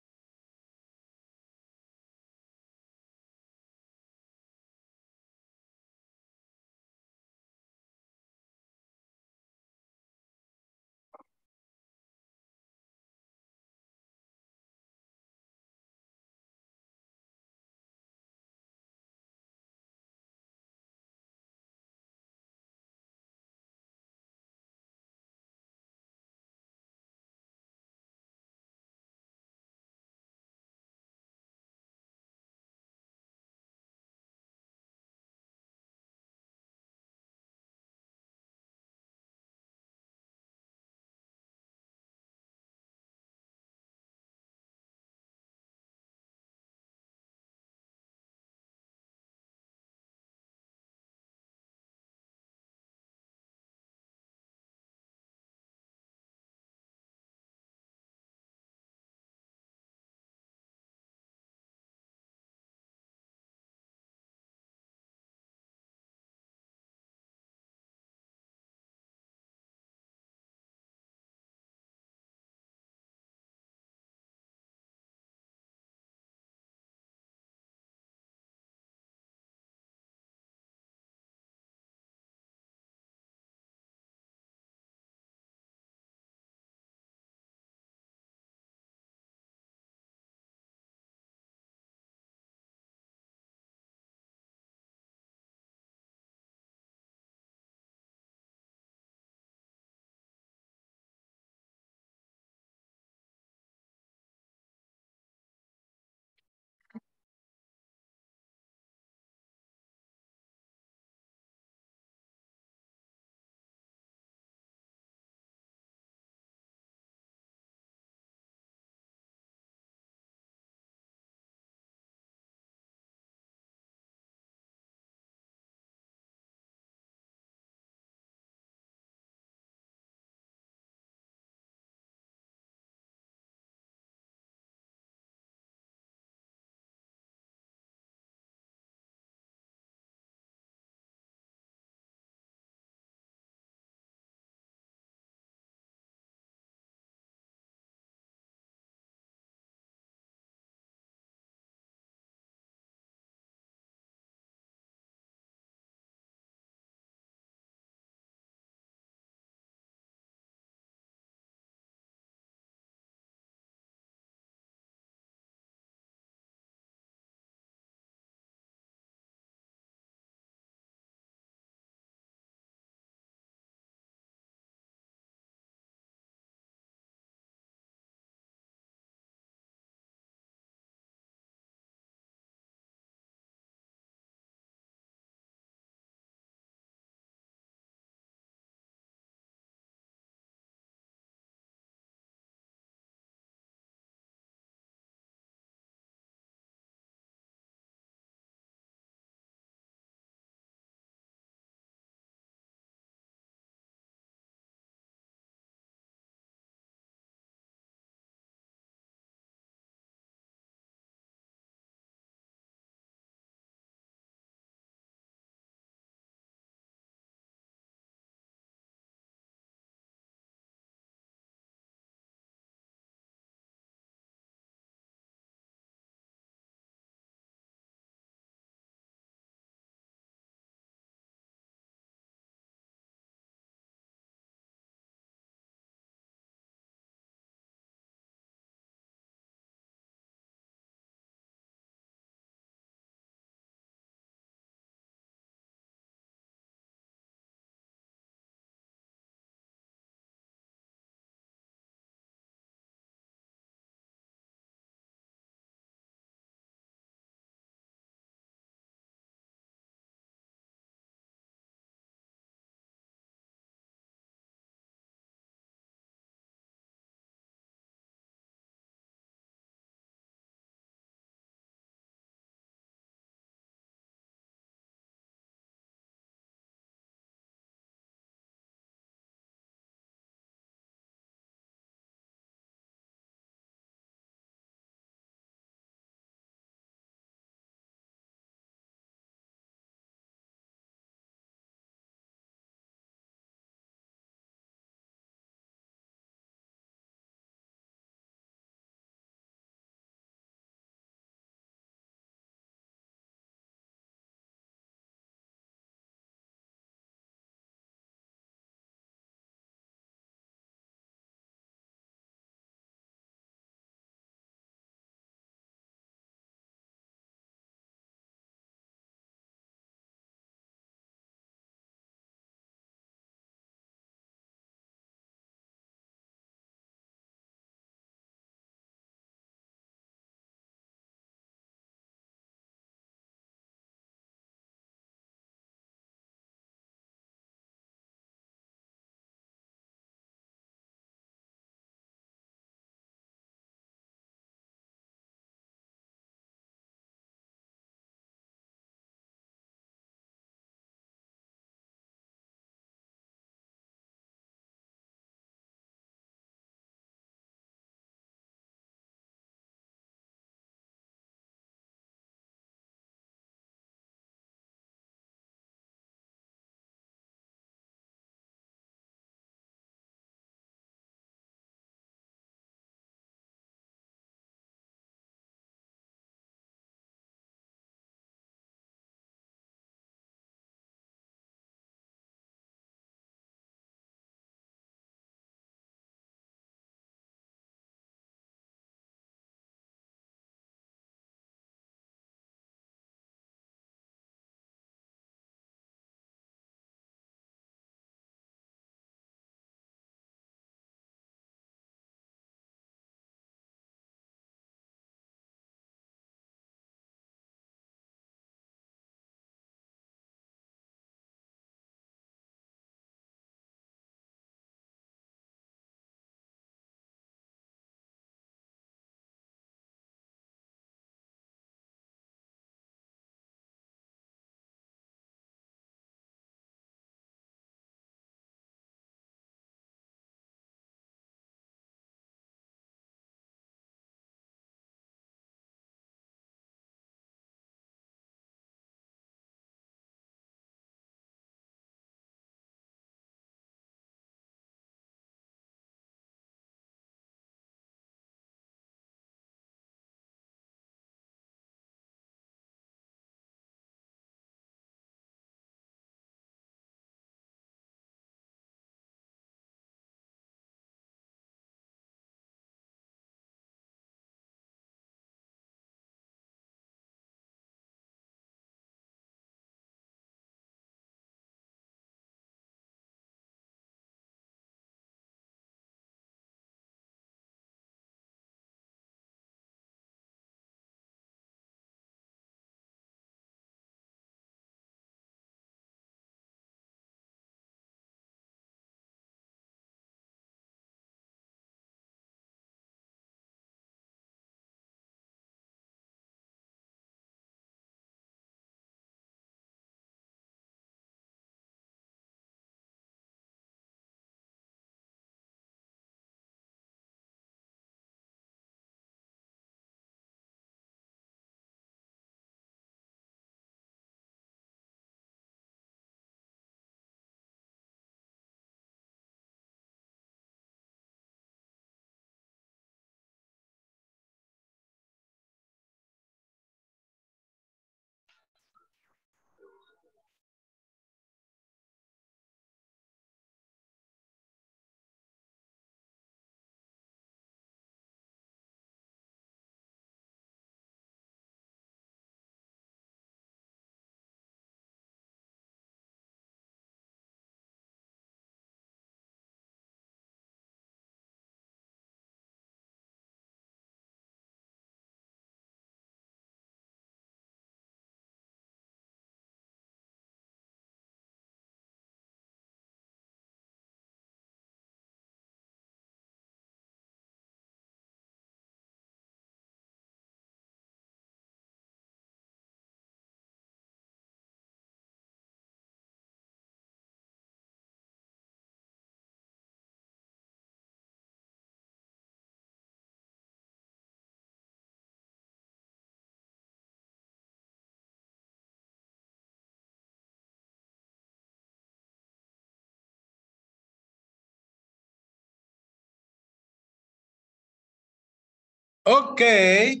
Okay.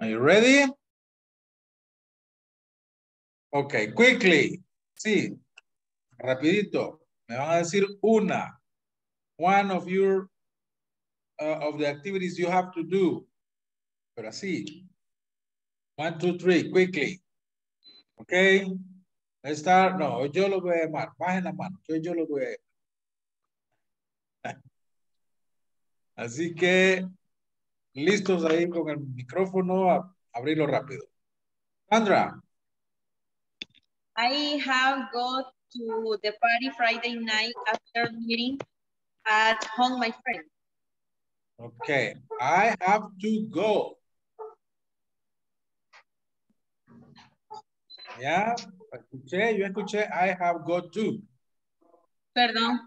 Are you ready? Okay, quickly. Sí, rapidito. Me van a decir una. One of your, of the activities you have to do. Pero así. 1, 2, 3, quickly. Okay. Let's start. No, yo lo voy a llamar. Bajen la mano. Yo lo voy a llamar. Así que, listos ahí con el micrófono, a abrirlo rápido. Sandra. I have gone to the party Friday night after meeting at home, my friend. Okay, I have to go. Ya, escuché, yo escuché, I have got to. Perdón.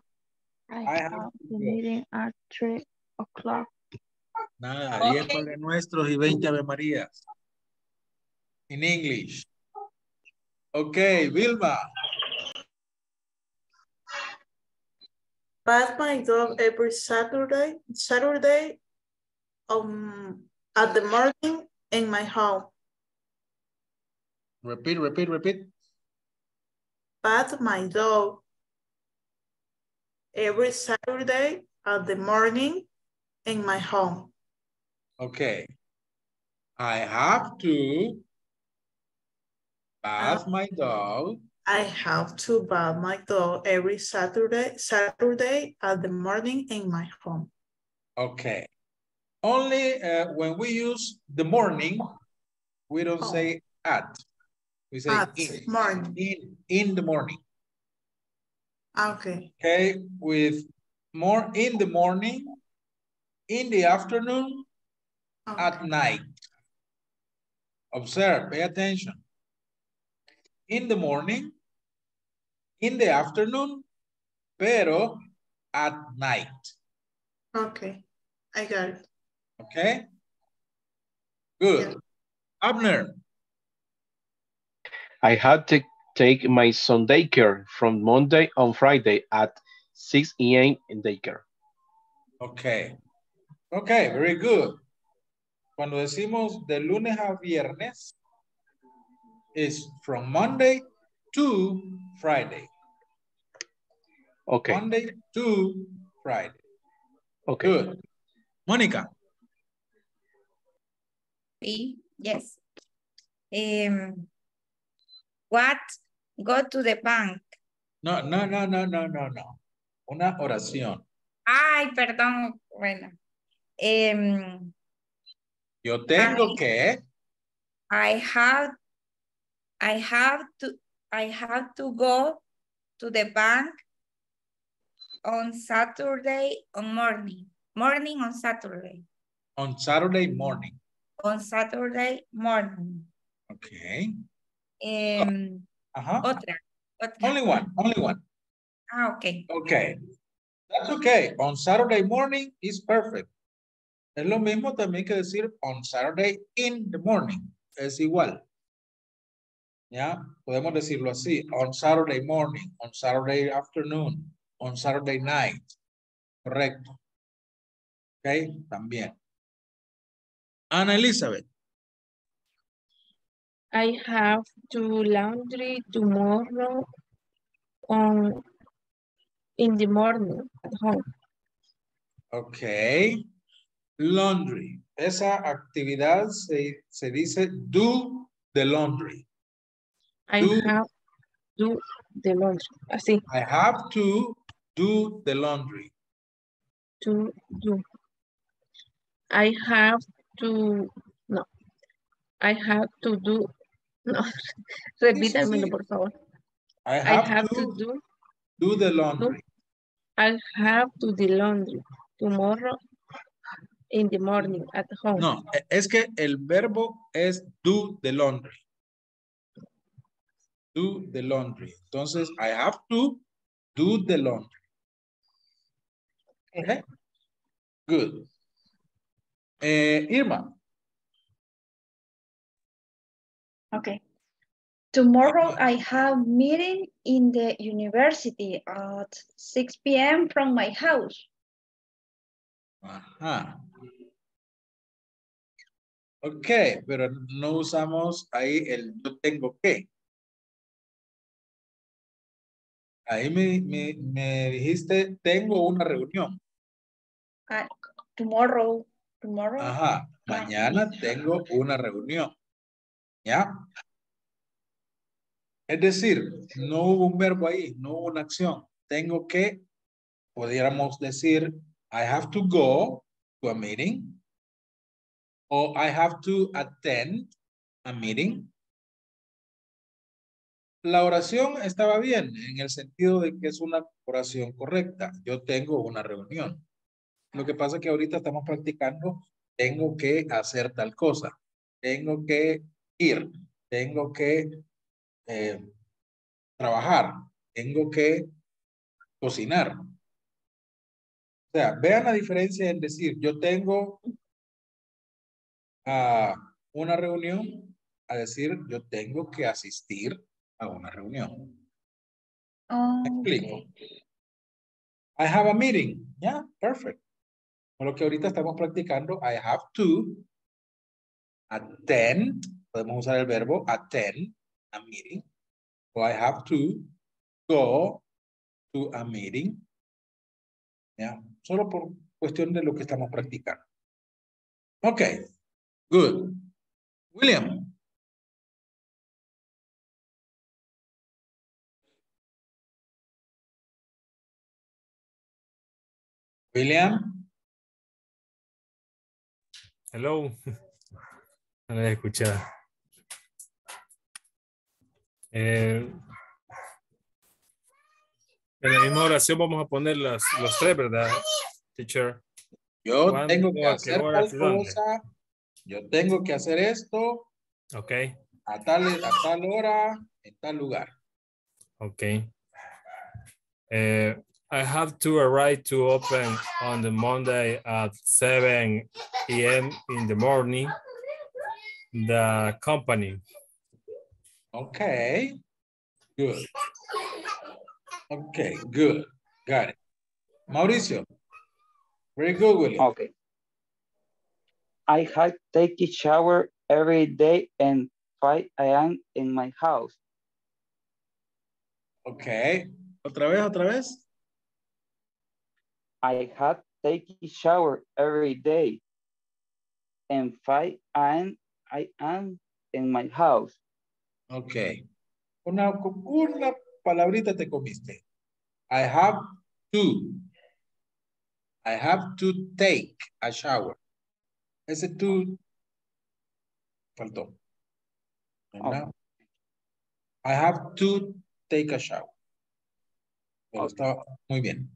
I have the meeting at 3 o'clock. Nada, 10 okay. Padre Nuestros y 20 Ave Marías. In English. Okay, Vilma. Pass my dog every Saturday at the morning in my home. Repeat. Pat my dog every Saturday at the morning in my home. Okay. I have to bath my dog. I have to bath my dog every Saturday at the morning in my home. Okay. Only when we use the morning, we don't say at. We say in the morning. Okay. Okay, with more in the morning, in the afternoon, at night. Observe, pay attention. In the morning, in the afternoon, pero at night. Okay, I got it. Okay, good. Yeah. Abner. I had to take my son daycare from Monday on Friday at 6 a.m. in daycare. Okay. Okay, very good. Cuando decimos de lunes a viernes, it's from Monday to Friday. Okay. Monday to Friday. Okay. Good. Monica. Yes. What? Go to the bank. No. Una oración. Ay, perdón. Bueno. Yo tengo que. I have to go to the bank on Saturday morning. On Saturday morning. Okay. Otra. Only one. Okay. That's okay. On Saturday morning is perfect. Es lo mismo también que decir on Saturday in the morning. Es igual. Ya, podemos decirlo así. On Saturday morning, on Saturday afternoon, on Saturday night. Correcto. Okay, también. Ana Elizabeth. I have to laundry tomorrow in the morning at home. Okay. Laundry. Esa actividad se dice do the laundry. I have to do the laundry. To do. I have to do. No, repítamelo, por favor. I have to do the laundry. I have to do the laundry tomorrow in the morning at home. No, es que el verbo es do the laundry. Do the laundry. Entonces, I have to do the laundry. Okay. Good. Irma. Okay. Tomorrow I have meeting in the university at 6 p.m. from my house. Ajá. Ok, pero no usamos ahí el yo tengo que. Ahí me dijiste, tengo una reunión. Tomorrow. Ajá, mañana tengo una reunión. ¿Ya? Es decir, no hubo un verbo ahí, no hubo una acción. Tengo que, pudiéramos decir, I have to go to a meeting. O I have to attend a meeting. La oración estaba bien, en el sentido de que es una oración correcta. Yo tengo una reunión. Lo que pasa es que ahorita estamos practicando, tengo que hacer tal cosa. Tengo que ir. Tengo que trabajar. Tengo que cocinar. O sea, vean la diferencia en decir, yo tengo una reunión, a decir, yo tengo que asistir a una reunión. ¿Me explico? Okay. I have a meeting. Yeah, perfect. Por lo que ahorita estamos practicando, I have to attend. Podemos usar el verbo attend a meeting. O I have to go to a meeting. Yeah. Solo por cuestión de lo que estamos practicando. Ok. Good. William. William. Hello. No la he escuchado. En la misma oración vamos a poner los tres, ¿verdad, teacher? Yo tengo que hacer tal cosa. Yo tengo que hacer esto. Ok. A tal hora, en tal lugar. Ok. I have to arrive to open on the Monday at 7 a.m. in the morning. The company. Okay. Good. Okay, good. Got it. Mauricio. Very good, William. Okay. I have take a shower every day and 5 a.m. in my house. Okay. Otra vez. I have taken a shower every day and 5 a.m. I am in my house. Okay. Una palabrita te comiste. I have to take a shower. Ese tú faltó. Okay. I have to take a shower. Pero está muy bien.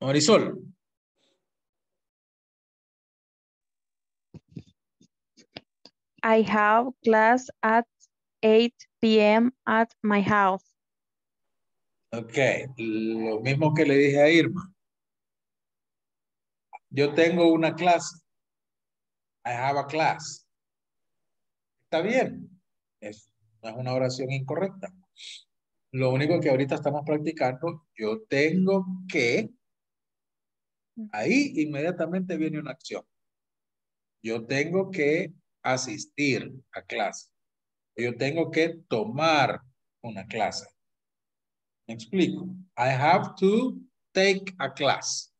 Marisol. I have class at 8 p.m. at my house. Okay, lo mismo que le dije a Irma. Yo tengo una clase. I have a class. Está bien. No es una oración incorrecta. Lo único que ahorita estamos practicando, yo tengo que. Ahí inmediatamente viene una acción. Yo tengo que asistir a clase. Yo tengo que tomar una clase. Me explico. I have to take a class.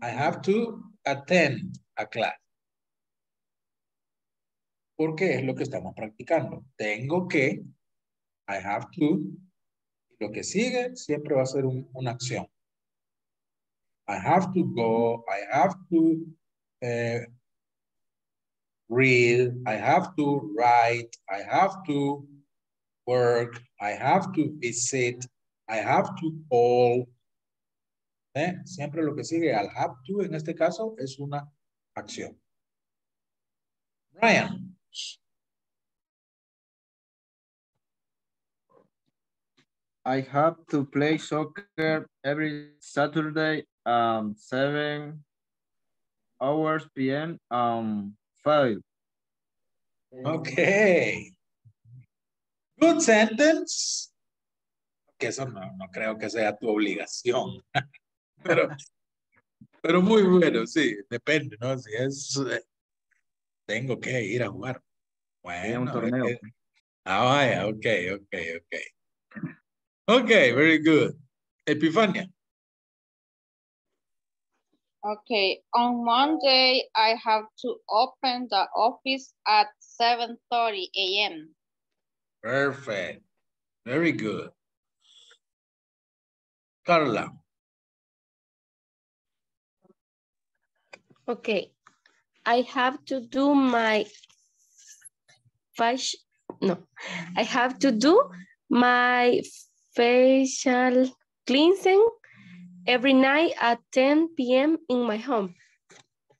I have to attend a class. Porque es lo que estamos practicando. Tengo que, I have to. Lo que sigue siempre va a ser una acción. I have to go, I have to read, I have to write, I have to work, I have to visit, I have to call. Siempre lo que sigue al have to, en este caso, es una acción. Brian. I have to play soccer every Saturday 7 hours p.m. 5. Okay. Good sentence. Que eso no creo que sea tu obligación. Pero muy bueno, sí. Depende, ¿no? Si es tengo que ir a jugar. Bueno, un torneo. Ah, vaya, ok. Ok, very good. Epifania. Okay, on Monday, I have to open the office at 7:30 a.m. Perfect. Very good. Carla. Okay, I have to do my facial. No, I have to do my facial cleansing every night at 10 p.m. in my home.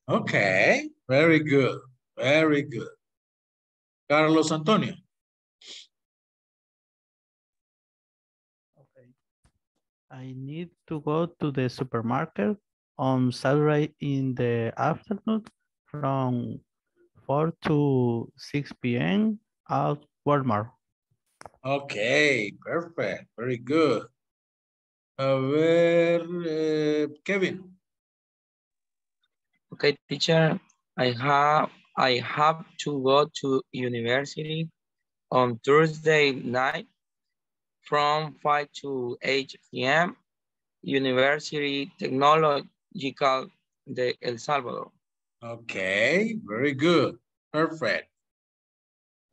Okay, very good, very good. Carlos Antonio. Okay, I need to go to the supermarket on Saturday in the afternoon from 4 to 6 p.m. at Walmart. Okay, perfect, very good. A ver, Kevin. Okay, teacher, I have to go to university on Thursday night from 5 to 8 p.m. University Technological de El Salvador. Okay, very good, perfect.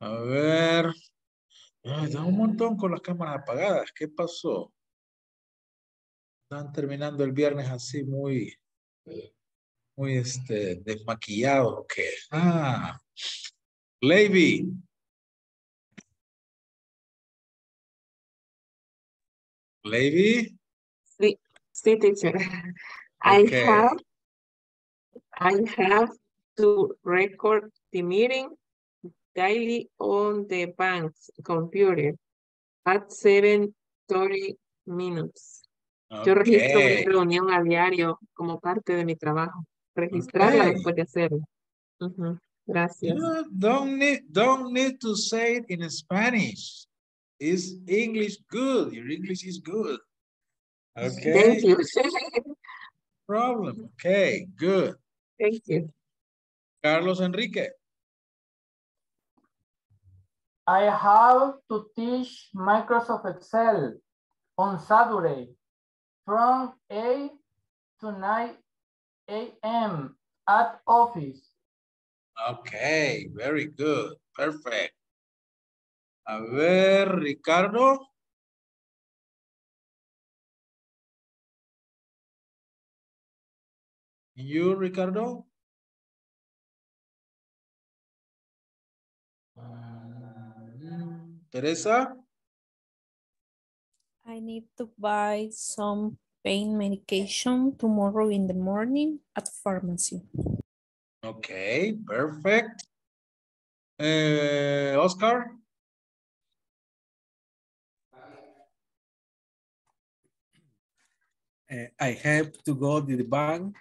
A ver, da un montón con las cámaras apagadas, ¿qué pasó? Están terminando el viernes así muy desmaquillado que. Ah. Lady. Lady? Sí, teacher. Okay. I have to record the meeting daily on the bank's computer at 7:30 minutes. Okay. Yo registro mi reunión a diario como parte de mi trabajo. Registrarla después de hacerlo. Gracias. You don't need to say it in Spanish. Is English good? Your English is good. Okay. Thank you. Problem. Okay, good. Thank you. Carlos Enrique. I have to teach Microsoft Excel on Saturday from 8 to 9 a.m. at office. Okay, very good. Perfect. A ver, Ricardo. You, Ricardo? Teresa? I need to buy some pain medication tomorrow in the morning at pharmacy. Okay, perfect. Oscar? I have to go to the bank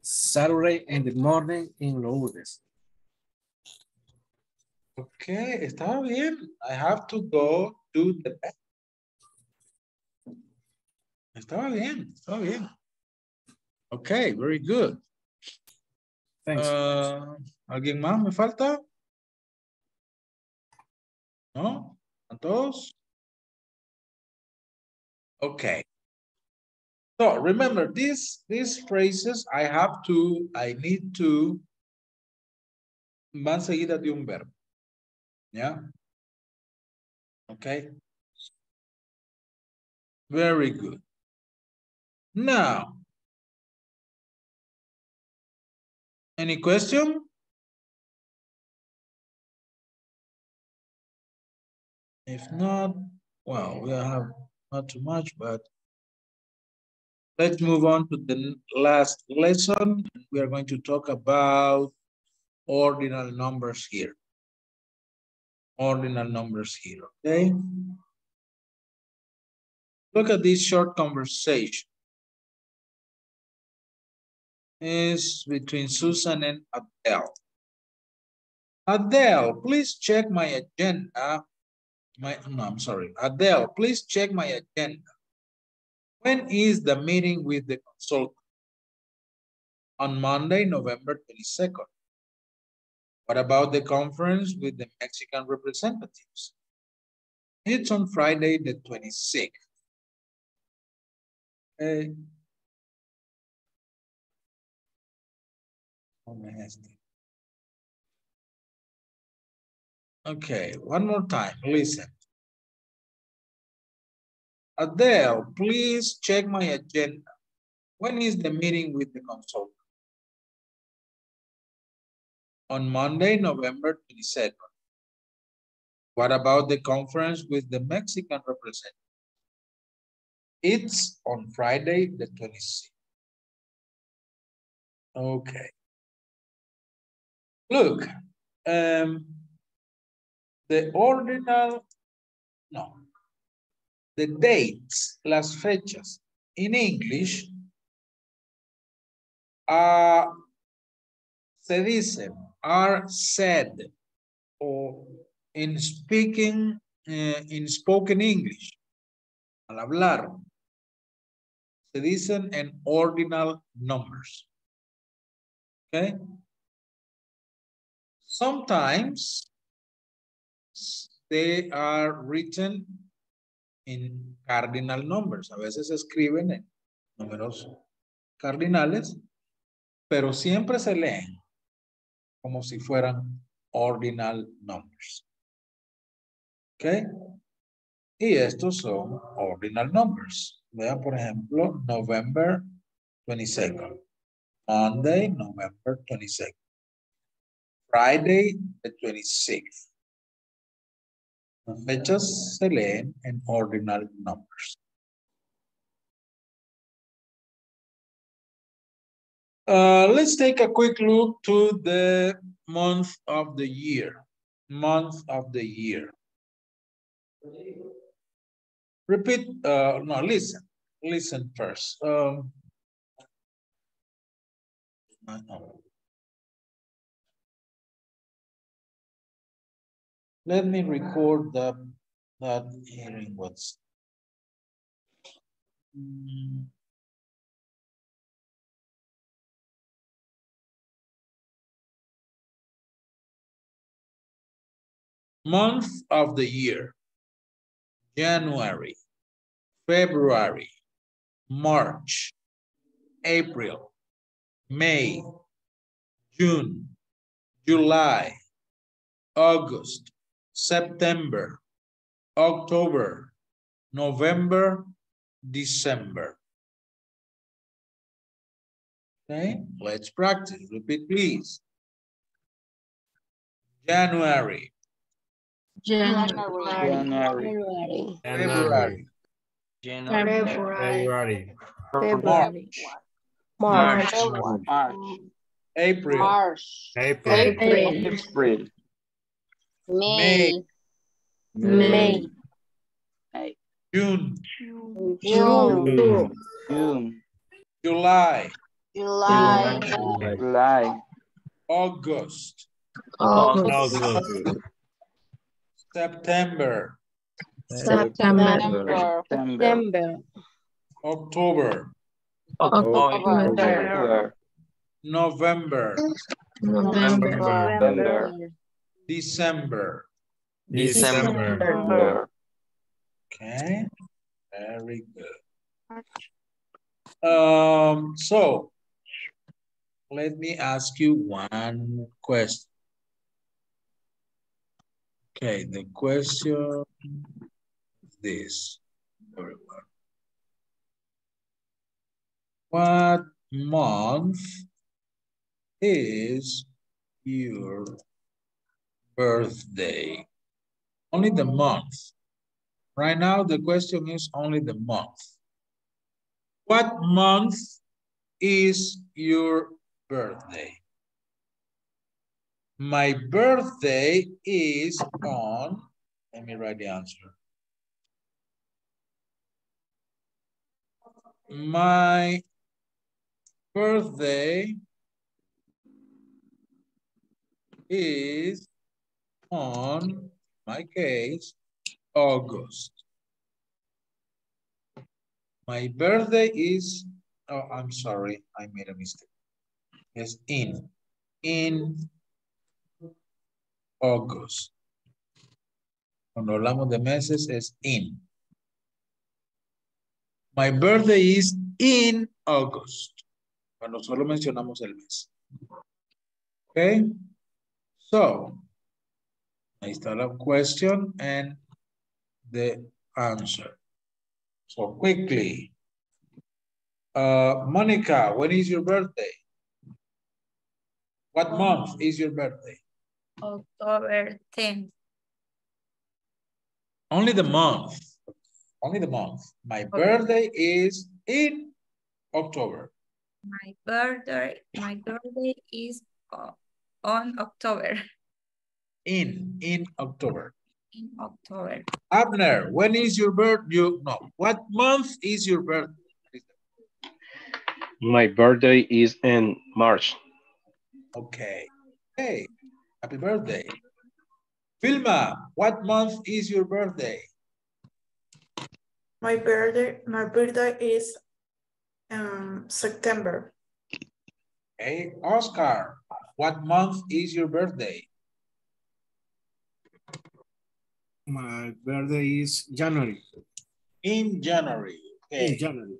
Saturday in the morning in Lourdes. Okay, está bien. I have to go to the bank. Estaba bien. Okay, very good. Thanks. ¿Alguien más me falta? ¿No? ¿A todos? Okay. So remember these phrases, I have to, I need to, van seguidas de un verbo. Yeah. Okay. Very good. Now, any question? If not, well, we have not too much, but let's move on to the last lesson. We are going to talk about ordinal numbers here. Okay? Look at this short conversation. It's between Susan and Adele. Adele, please check my agenda. When is the meeting with the consultant? on Monday, November 22nd. What about the conference with the Mexican representatives? It's on Friday, the 26th. Okay. Okay, one more time, listen. Adele, please check my agenda. When is the meeting with the consultant? On Monday, November 22nd. What about the conference with the Mexican representative? It's on Friday, the 26th. Okay. Look, the dates, las fechas, in English, se dicen, are said, or in spoken English, al hablar, se dicen en ordinal numbers, okay? Sometimes they are written in cardinal numbers. A veces se escriben en números cardinales, pero siempre se leen como si fueran ordinal numbers. ¿Ok? Y estos son ordinal numbers. Vean, por ejemplo, November 22nd. Monday, November 22nd. Friday, the 26th. Las fechas se leen en ordinal numbers. Let's take a quick look to the month of the year. Month of the year. Repeat, listen first. Let me record that hearing was. Month of the year, January, February, March, April, May, June, July, August, September, October, November, December. Okay, let's practice. Repeat, please. January. January. February. January. February. March. April. May. June. July. August. September. October. November. December. Okay, very good. So let me ask you one question. Okay, the question is this. What month is your birthday? Only the month. Right now, the question is only the month. What month is your birthday? My birthday is on, let me write the answer. My birthday is on, in my case, August. My birthday is, oh, I'm sorry, I made a mistake. es in. In August. Cuando hablamos de meses es in. My birthday is in August. Cuando solo mencionamos el mes. Okay. So, ahí está la question and the answer. So quickly. Monica, when is your birthday? What month is your birthday? October 10th. Only the month. Only the month. My birthday is in October. My birthday is on October. In October. In October. Abner, when is your birthday? What month is your birthday? My birthday is in March. Okay. Hey, happy birthday. Vilma, what month is your birthday? My birthday is September. Hey, Oscar, what month is your birthday? My birthday is January. In January. Okay. In January.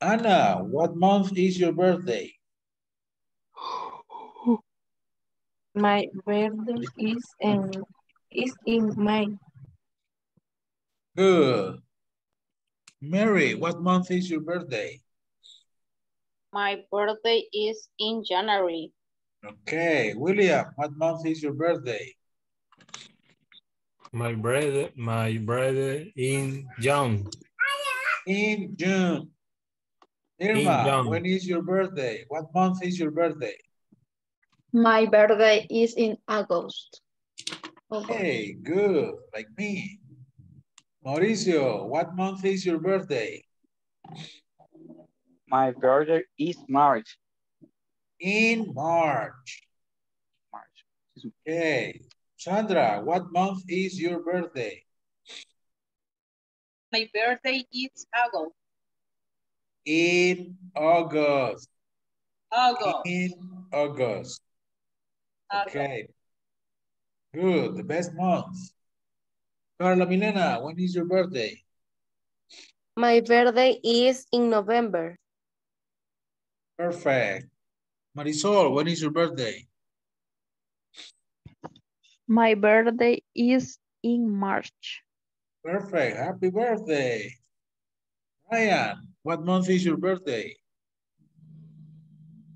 Anna, what month is your birthday? My birthday is in May. Good. Mary, what month is your birthday? My birthday is in January. Okay. William, what month is your birthday? My birthday in June. In June. Irma, when is your birthday? What month is your birthday? My birthday is in August. Okay, good, like me. Mauricio, what month is your birthday? My birthday is March. In March. March. Okay. Sandra, what month is your birthday? My birthday is August. In August. August. In August. August. Okay. Good. The best month. Carla Milena, when is your birthday? My birthday is in November. Perfect. Marisol, when is your birthday? My birthday is in March. Perfect. Happy birthday. Ryan, what month is your birthday?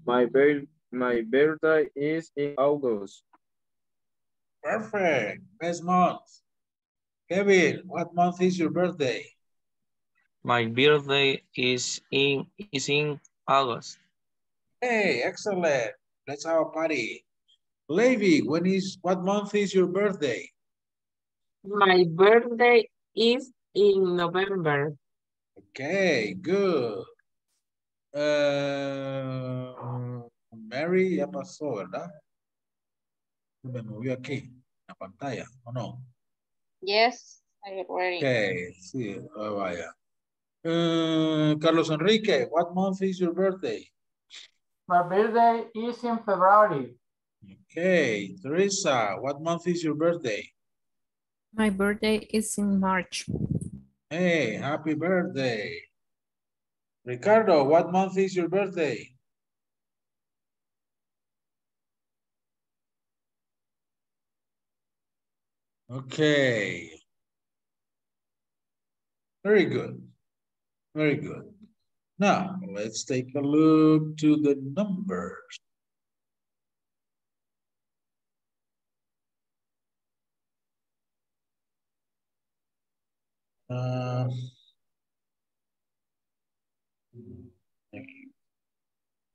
My birthday is in August. Perfect. Best month. Kevin, what month is your birthday? My birthday is in August. Hey, excellent. Let's have a party. Levi, what month is your birthday? My birthday is in November. Okay, good. Mary, ya pasó, ¿verdad? Me movió aquí, en la pantalla, ¿o no? Yes, I agree. Okay, sí, vaya. Carlos Enrique, what month is your birthday? My birthday is in February. Okay, Teresa, what month is your birthday? My birthday is in March. Hey, happy birthday. Ricardo, what month is your birthday? Okay. Very good. Very good. Now, let's take a look to the numbers.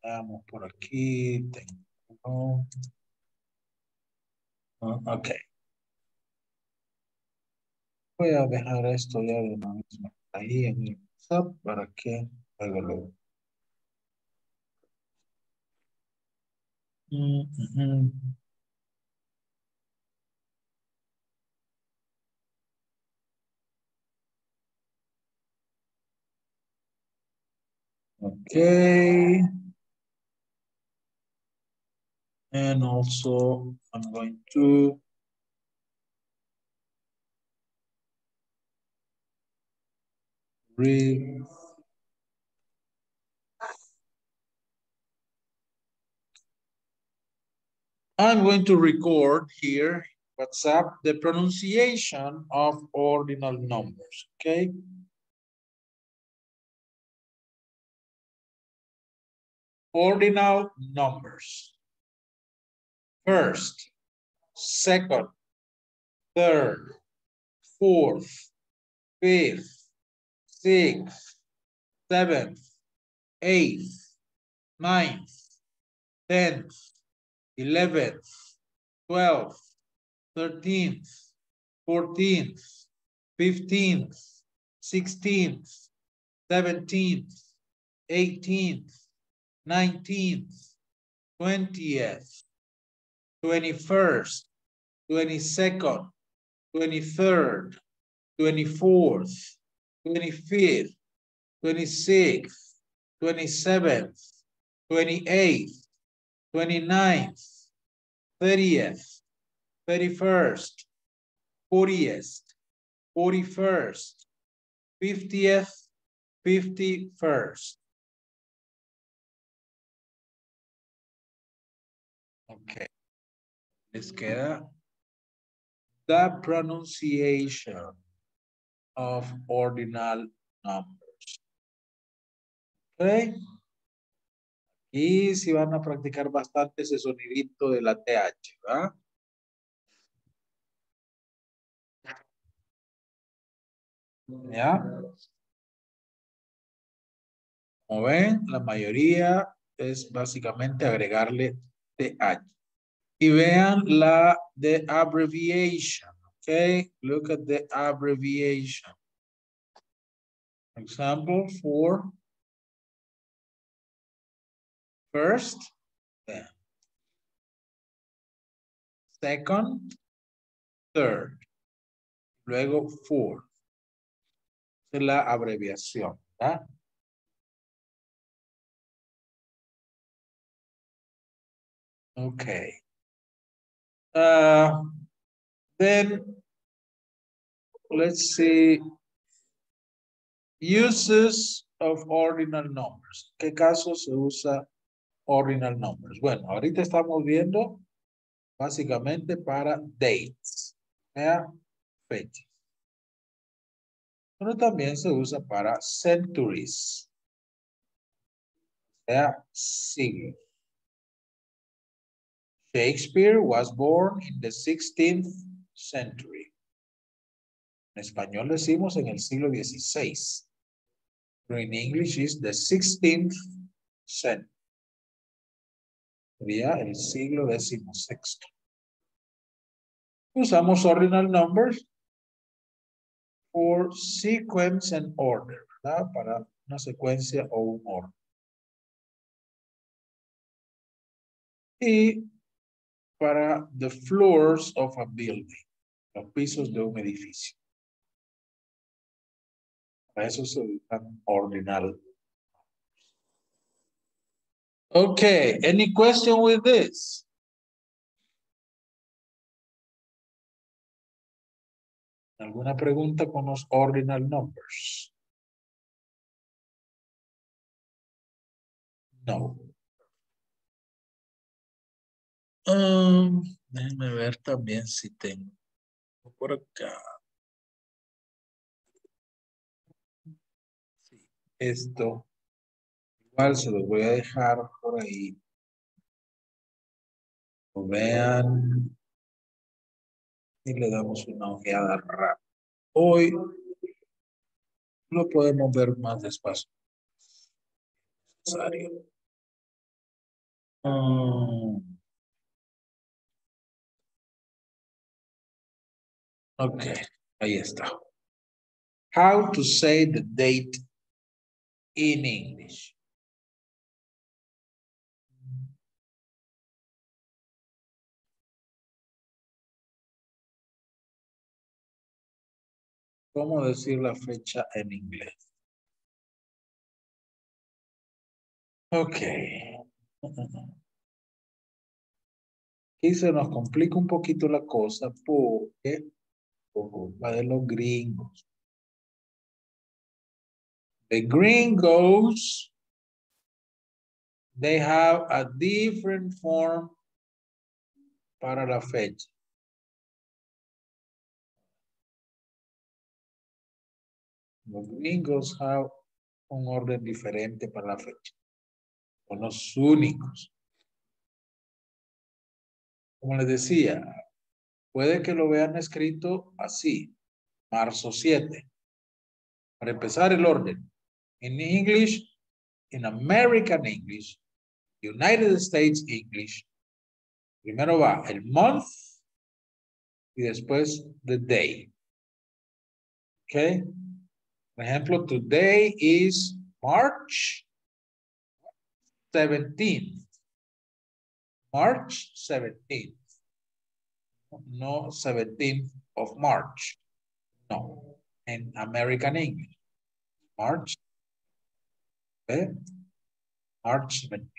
Vamos por aquí. Tengo. Ok. Voy a dejar esto ya de una misma ahí en el WhatsApp para que luego. Okay. And also I'm going to record here, WhatsApp, the pronunciation of ordinal numbers, okay? Ordinal numbers. First, second, third, fourth, fifth, sixth, seventh, eighth, ninth, 10th, 11th, 12th, 13th, 14th, 15th, 16th, 17th, 18th, 19th, 20th, 21st, 22nd, 23rd, 24th, 25th, 26th, 27th, 28th, 29th, 30th, 31st, 40th, 41st, 50th, 51st. Okay, les queda the pronunciation of ordinal numbers. Ok. Y si van a practicar bastante ese sonidito de la TH, ¿verdad? ¿Ya? Como ven, la mayoría es básicamente agregarle TH. Y vean la de abbreviation. Okay, look at the abbreviation. Example for first, then second, third, luego fourth. Es la abreviación, ¿verdad? Okay. Then let's see uses of ordinal numbers. ¿Qué casos se usa ordinal numbers? Bueno, ahorita estamos viendo básicamente para dates, fechas. Pero también se usa para centuries, siglos. Shakespeare was born in the 16th century. En español decimos en el siglo XVI. In English is the 16th century. Sería el siglo XVI. Usamos ordinal numbers for sequence and order, ¿verdad? Para una secuencia o un orden. Y para the floors of a building, los pisos de un edificio. Para eso se usan ordinal. Okay, any question with this? ¿Alguna pregunta con los ordinal numbers? No. Déjenme ver también si tengo por acá. Sí, esto igual se lo voy a dejar por ahí. Lo vean y le damos una ojeada rápida. Hoy lo podemos ver más despacio. Necesario. Okay, ahí está. How to say the date in English. ¿Cómo decir la fecha en inglés? Okay. Aquí se nos complica un poquito la cosa por culpa de los gringos. The gringos, they have a different form para la fecha. Los gringos have un orden diferente para la fecha. Son los únicos. Como les decía, puede que lo vean escrito así, marzo 7. Para empezar el orden. In English, in American English, United States English, primero va el month y después the day. ¿Ok? Por ejemplo, today is March 17th. March 17th. No 17th of March. No. In American English. March. Okay. March 17th.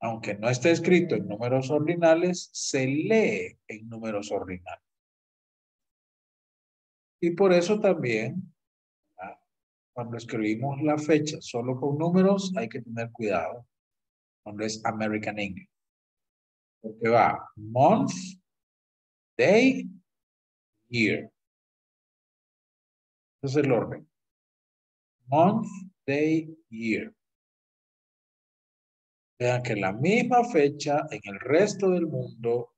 Aunque no esté escrito en números ordinales, se lee en números ordinales. Y por eso también, cuando escribimos la fecha solo con números, hay que tener cuidado cuando es American English. Porque va month, day, year. Ese es el orden. Month, day, year. Vean que la misma fecha en el resto del mundo,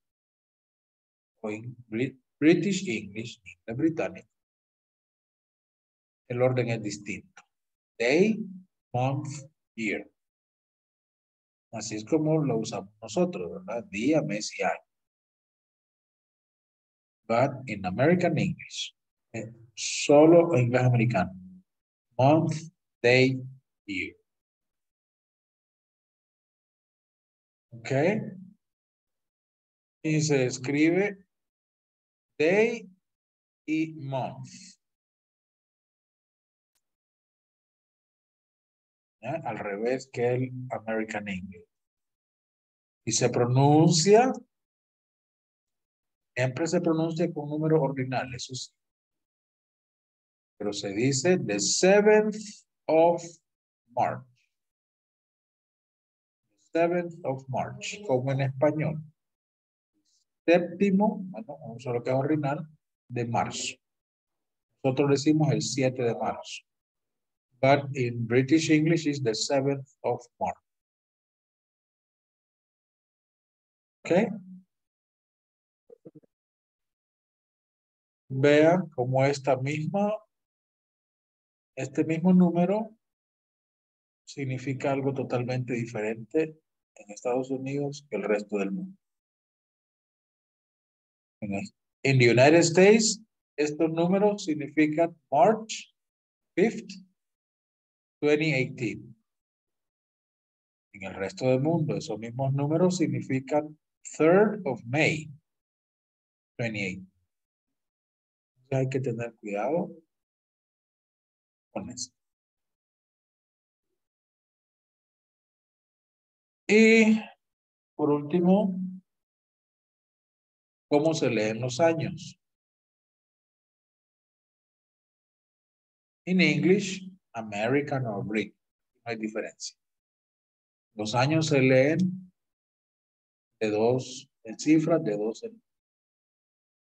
o en British English, en británico, el orden es distinto. Day, month, year. Así es como lo usamos nosotros, ¿verdad? Día, mes y año. But in American English, solo en inglés americano. Month, day, year. Ok. Y se escribe day y month. ¿Eh? Al revés que el American English. Y se pronuncia, siempre se pronuncia con números ordinales, eso sí. Pero se dice the 7th of March. The 7th of March, como en español. Séptimo, bueno, solo que es ordinal, de marzo. Nosotros decimos el 7 de marzo. But in British English is the 7th of March. Okay. Vean cómo este mismo número significa algo totalmente diferente en Estados Unidos que el resto del mundo. In the United States, estos números significan March 5th. 2018. En el resto del mundo, esos mismos números significan 3rd of May 2018. Entonces hay que tener cuidado con eso. Y por último, ¿cómo se leen los años? In English, American or British, no hay diferencia. Los años se leen de dos, en cifras de dos en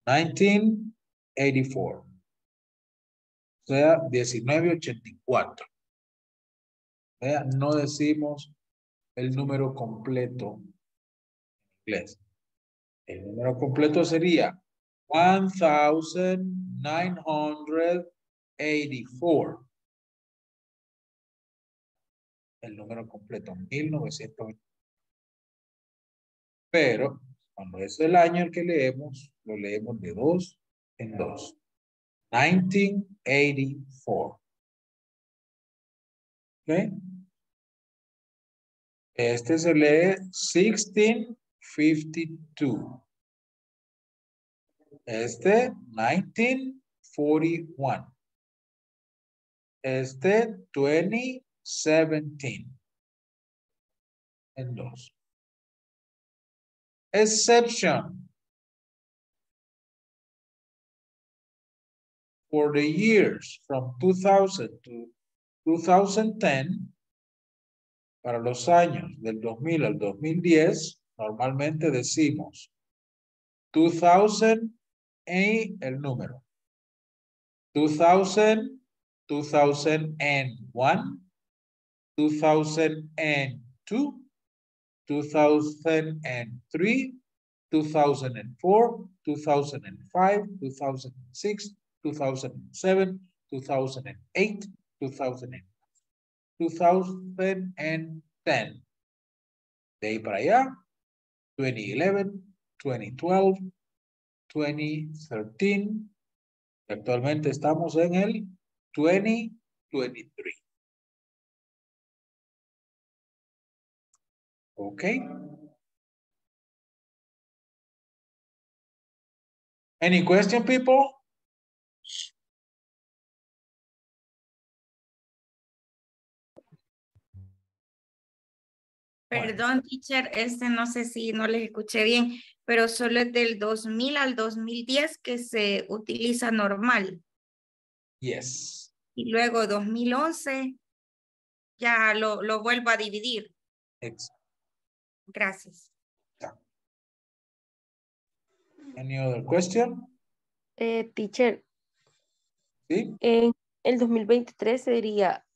1984. O sea, 1984. O sea, no decimos el número completo en inglés. El número completo sería 1984. El número completo, 1920. Pero cuando es el año el que leemos, lo leemos de dos en dos. 1984. ¿Ok? Este se lee 1652. Este, 1941. Este, 2017. En dos. exception for the years from 2000 to 2010, para los años del 2000 al 2010, normalmente decimos 2000 y el número. 2000, 2001, 2002, 2003, 2004, 2005, 2006, 2007, 2008, 2009, 2010. De ahí para allá, 2011, 2012, 2013. Actualmente estamos en el 2023. Ok. Any question, people? Perdón, teacher, no sé si no les escuché bien, pero solo es del 2000 al 2010 que se utiliza normal. Yes. Y luego 2011 ya lo vuelvo a dividir. Exacto. Gracias. Any other question? Teacher. ¿Sí? En el 2023 sería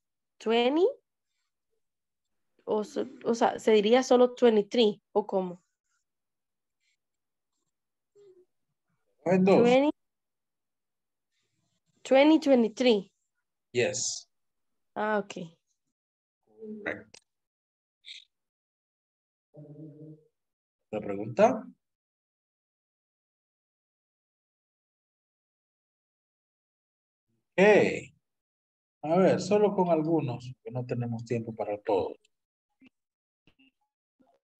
20. O sea, ¿se diría solo 23 o cómo? En dos. 2023. Yes. Ah, ok. Correcto. ¿La pregunta? Ok. A ver, solo con algunos, que no tenemos tiempo para todos.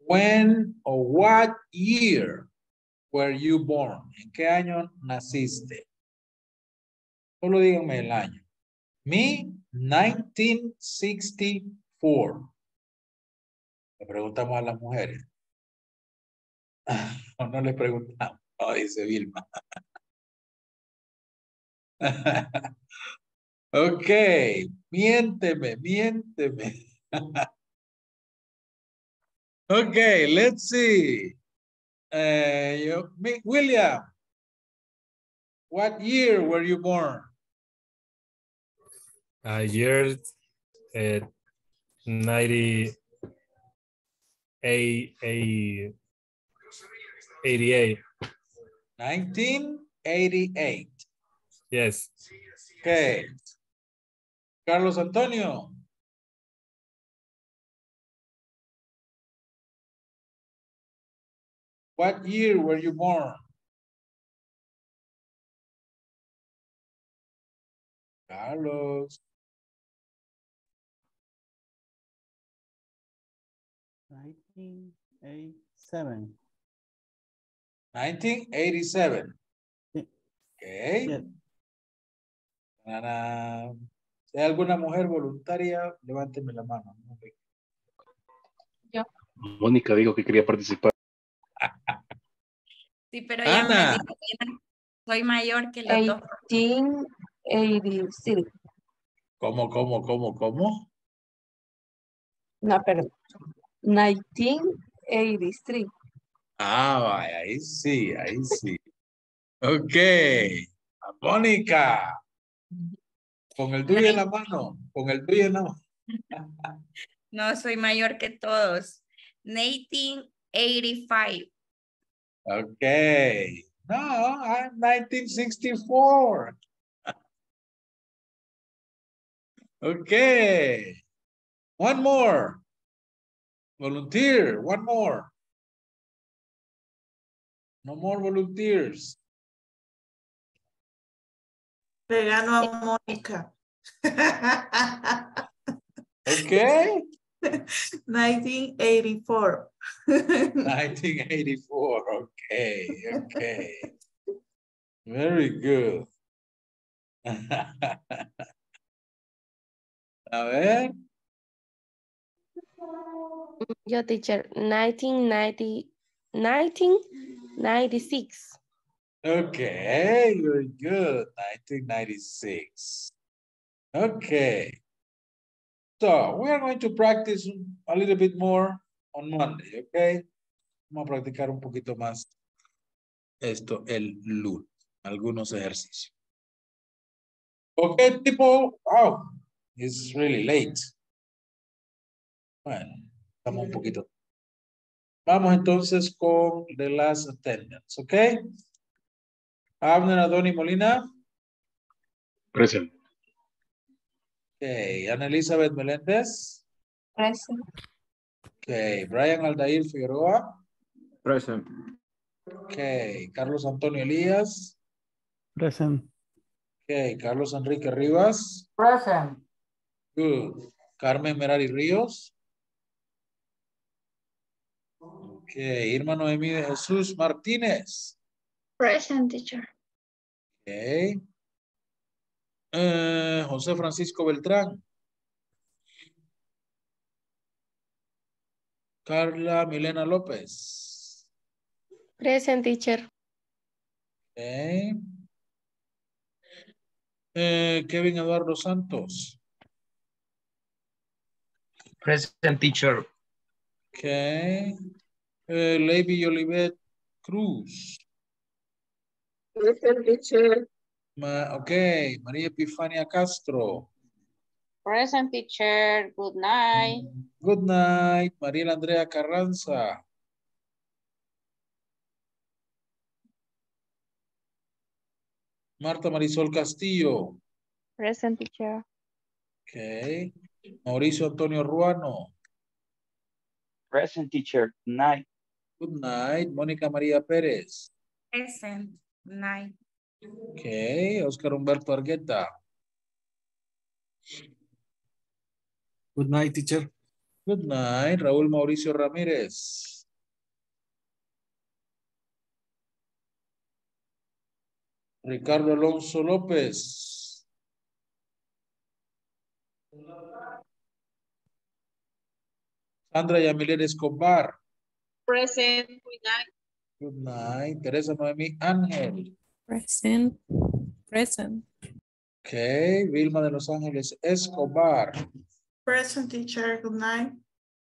When or what year were you born? ¿En qué año naciste? Solo díganme el año. Me, 1964. Le preguntamos a las mujeres. O no les preguntamos. Oh, dice Vilma. Ok. Miénteme, miénteme. Okay, let's see. William, what year were you born? Year 1988. 1988. Yes. Okay. Carlos Antonio. What year were you born? Carlos. Nineteen eighty-seven. Yeah. Okay. Yeah. Si hay alguna mujer voluntaria, levánteme la mano. Yo. Mónica dijo que quería participar. Sí, pero ya me dijo que soy mayor que los dos. 1886. ¿Cómo? No, perdón. 1983. Ah, ahí sí. Ok. Mónica. Con el tuyo en la mano. No, soy mayor que todos. 1985. Okay. No, I'm 1964. Okay. One more. Volunteer, one more. No more volunteers. Pegando a Mónica. Okay. 1984. 1984. Okay. Very good. A ver. Yo, teacher, 1990, 1996. Okay, very good. 1996. Okay. So we are going to practice a little bit more on Monday, okay? Vamos a practicar un poquito más esto el lunes, algunos ejercicios. Okay, people. Oh, it's really late. Bueno, estamos un poquito. Vamos entonces con the last attendance, okay? Abner Adoni Molina. Present. Okay, Ana Elizabeth Melendez. Present. Okay, Brian Aldair Figueroa. Present. Okay, Carlos Antonio Elías. Present. Okay, Carlos Enrique Rivas. Present. Good. Carmen Merari Ríos. Okay, Irma Noemí de Jesús Martínez. Present, teacher. Okay. José Francisco Beltrán. Carla Milena López. Present, teacher. Okay. Kevin Eduardo Santos. Present, teacher. Okay. Lady Olivet Cruz. Present, teacher. Okay, María Epifania Castro. Present, teacher. Good night. Good night. María Andrea Carranza. Marta Marisol Castillo. Present, teacher. Okay. Mauricio Antonio Ruano. Present, teacher. Good night. Good night. Mónica María Pérez. Present. Good night. Okay, Oscar Humberto Argueta. Good night, teacher. Good night. Raúl Mauricio Ramírez. Ricardo Alonso López. Sandra Yamilet Escobar. Present. Good night. Good night. Teresa Noemí Ángel. Present. Present. Okay, Vilma de Los Ángeles Escobar. Present, teacher. Good night.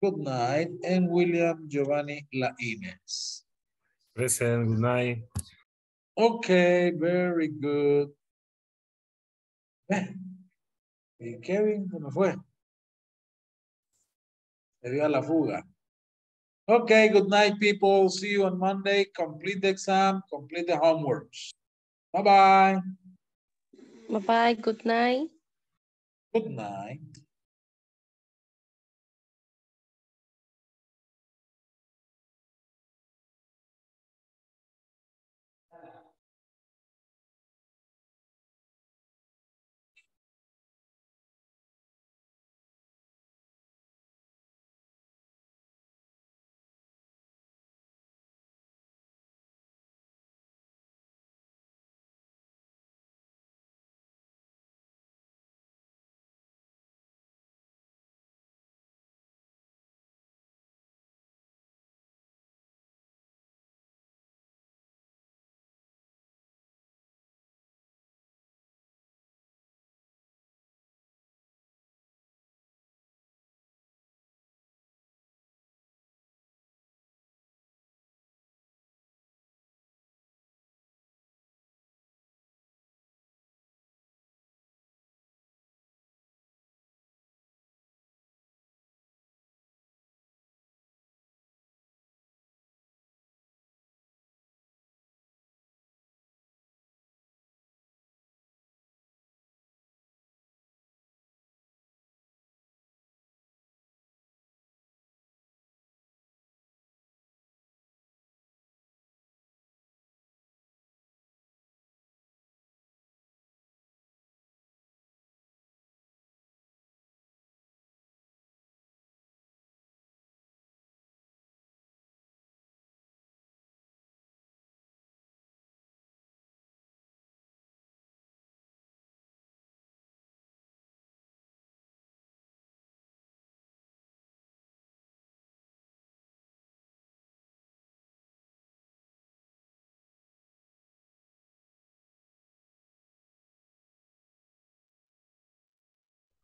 Good night. And William Giovanni Lainez. Present. Good night. Okay, very good. ¿Y Kevin cómo fue? Se dio a la fuga. Okay, good night, people. See you on Monday. Complete the exam. Complete the homeworks. Bye-bye. Bye-bye. Good night. Good night.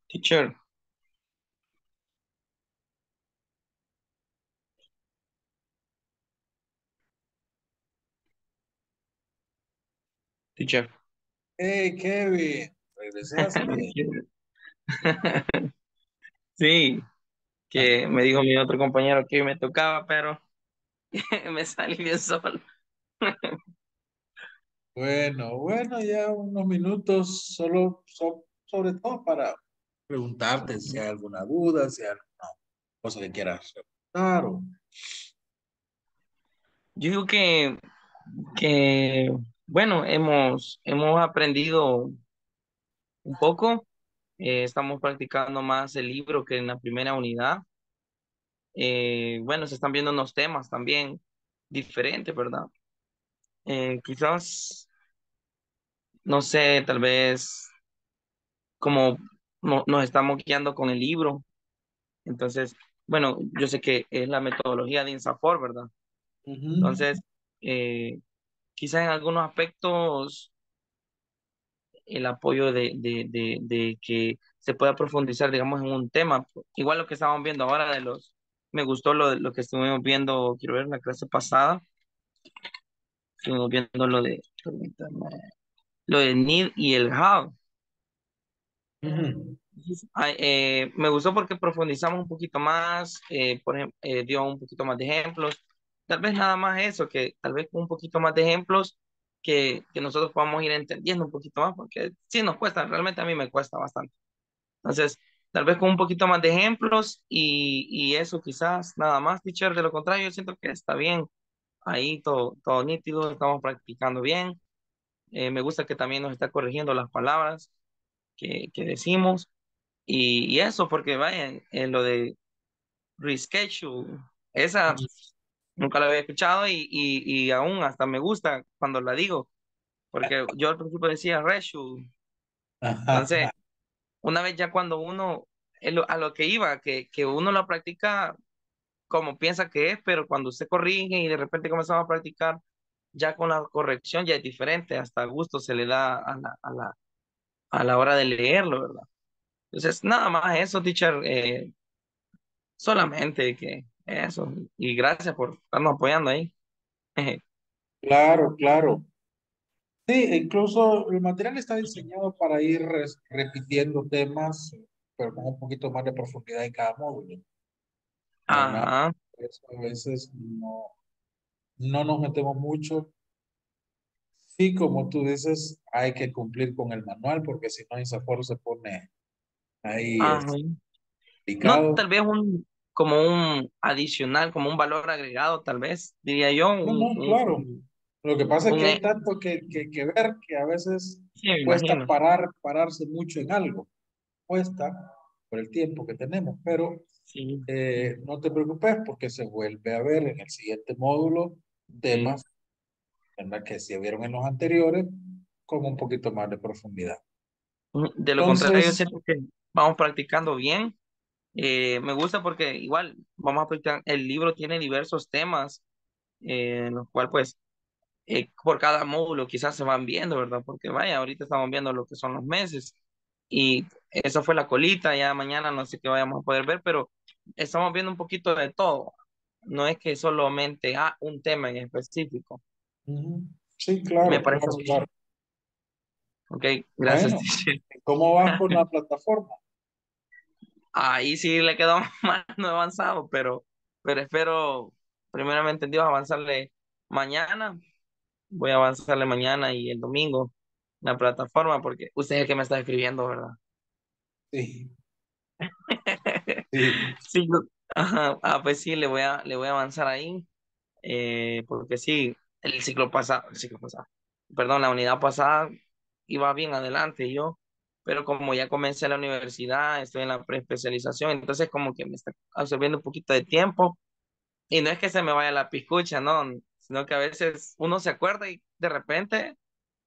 Teacher. Teacher. Hey, Kevin. ¿Regresaste? Sí, que me dijo mi otro compañero que me tocaba, pero me salí bien solo. Bueno, ya unos minutos solo sobre todo para preguntarte si hay alguna duda, si hay alguna cosa que quieras preguntar o... Yo digo que bueno, hemos aprendido un poco. Estamos practicando más el libro que en la primera unidad. Bueno, se están viendo unos temas también diferentes, ¿verdad? Quizás, no sé, tal vez como nos estamos guiando con el libro. Entonces, bueno, yo sé que es la metodología de Insaforp, ¿verdad? Uh-huh. Entonces, quizás en algunos aspectos el apoyo de que se pueda profundizar, digamos, en un tema. Igual lo que estábamos viendo ahora de los... Me gustó lo que estuvimos viendo, quiero ver, en la clase pasada. Estuvimos viendo lo de need y el how. Uh-huh. Me gustó porque profundizamos un poquito más, por ejemplo, dio un poquito más de ejemplos. Tal vez nada más eso, que tal vez con un poquito más de ejemplos que nosotros podamos ir entendiendo un poquito más, porque sí nos cuesta, realmente a mí me cuesta bastante. Entonces, tal vez con un poquito más de ejemplos y eso quizás nada más, teacher. De lo contrario, yo siento que está bien. Ahí todo nítido, estamos practicando bien. Me gusta que también nos está corrigiendo las palabras que decimos. Y eso, porque vayan, en lo de reschedule, esa nunca la había escuchado y aún hasta me gusta cuando la digo, porque yo al principio decía reschedule. Entonces, una vez ya cuando uno, a lo que iba, que uno la practica como piensa que es, pero cuando usted corrige y de repente comenzamos a practicar, ya con la corrección ya es diferente, hasta gusto se le da a la hora de leerlo, ¿verdad? Entonces, nada más eso, teacher, solamente que eso. Y gracias por estarnos apoyando ahí. Claro, claro. Sí, incluso el material está diseñado para ir repitiendo temas, pero con un poquito más de profundidad en cada módulo. Ajá. Eso a veces no nos metemos mucho. Sí, como tú dices, hay que cumplir con el manual, porque si no, Insaforp se pone... Ahí no, tal vez como un adicional, como un valor agregado, tal vez, diría yo. Claro. Lo que pasa es que hay tanto que ver que a veces sí, cuesta pararse mucho en algo. Cuesta por el tiempo que tenemos, pero sí. No te preocupes porque se vuelve a ver en el siguiente módulo temas que se vieron en los anteriores con un poquito más de profundidad. De lo contrario, yo siento que vamos practicando bien. Me gusta porque igual vamos a practicar. El libro tiene diversos temas, en los cuales pues por cada módulo quizás se van viendo, ¿verdad? Porque vaya, ahorita estamos viendo lo que son los meses y esa fue la colita. Ya mañana no sé qué vayamos a poder ver, pero estamos viendo un poquito de todo. No es que solamente un tema en específico. Sí, claro. Me parece claro. Ok, gracias. Bueno, ¿cómo vas con la plataforma? Ahí sí le quedó mal, no he avanzado, pero espero, primeramente Dios, avanzarle mañana. Voy a avanzarle mañana y el domingo la plataforma, porque usted es el que me está escribiendo, ¿verdad? Sí. Sí. Pues sí, le voy a avanzar ahí, porque sí, el ciclo pasado, perdón, la unidad pasada, iba bien adelante yo, pero como ya comencé la universidad, estoy en la preespecialización, entonces como que me está absorbiendo un poquito de tiempo, y no es que se me vaya la piscucha, no, sino que a veces uno se acuerda y de repente,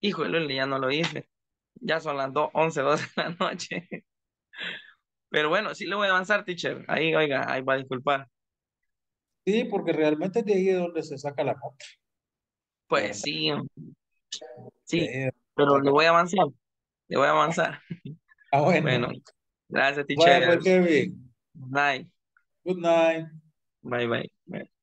híjole, ya no lo hice, ya son las 11, 12 de la noche, pero bueno, sí le voy a avanzar, teacher, ahí, oiga, ahí va a disculpar. Sí, porque realmente de ahí es donde se saca la moto. Pues sí. Pero le voy a avanzar. Ah, bueno. Gracias, teacher. Bye, bye, Kevin. Good night. Good night. Bye, bye.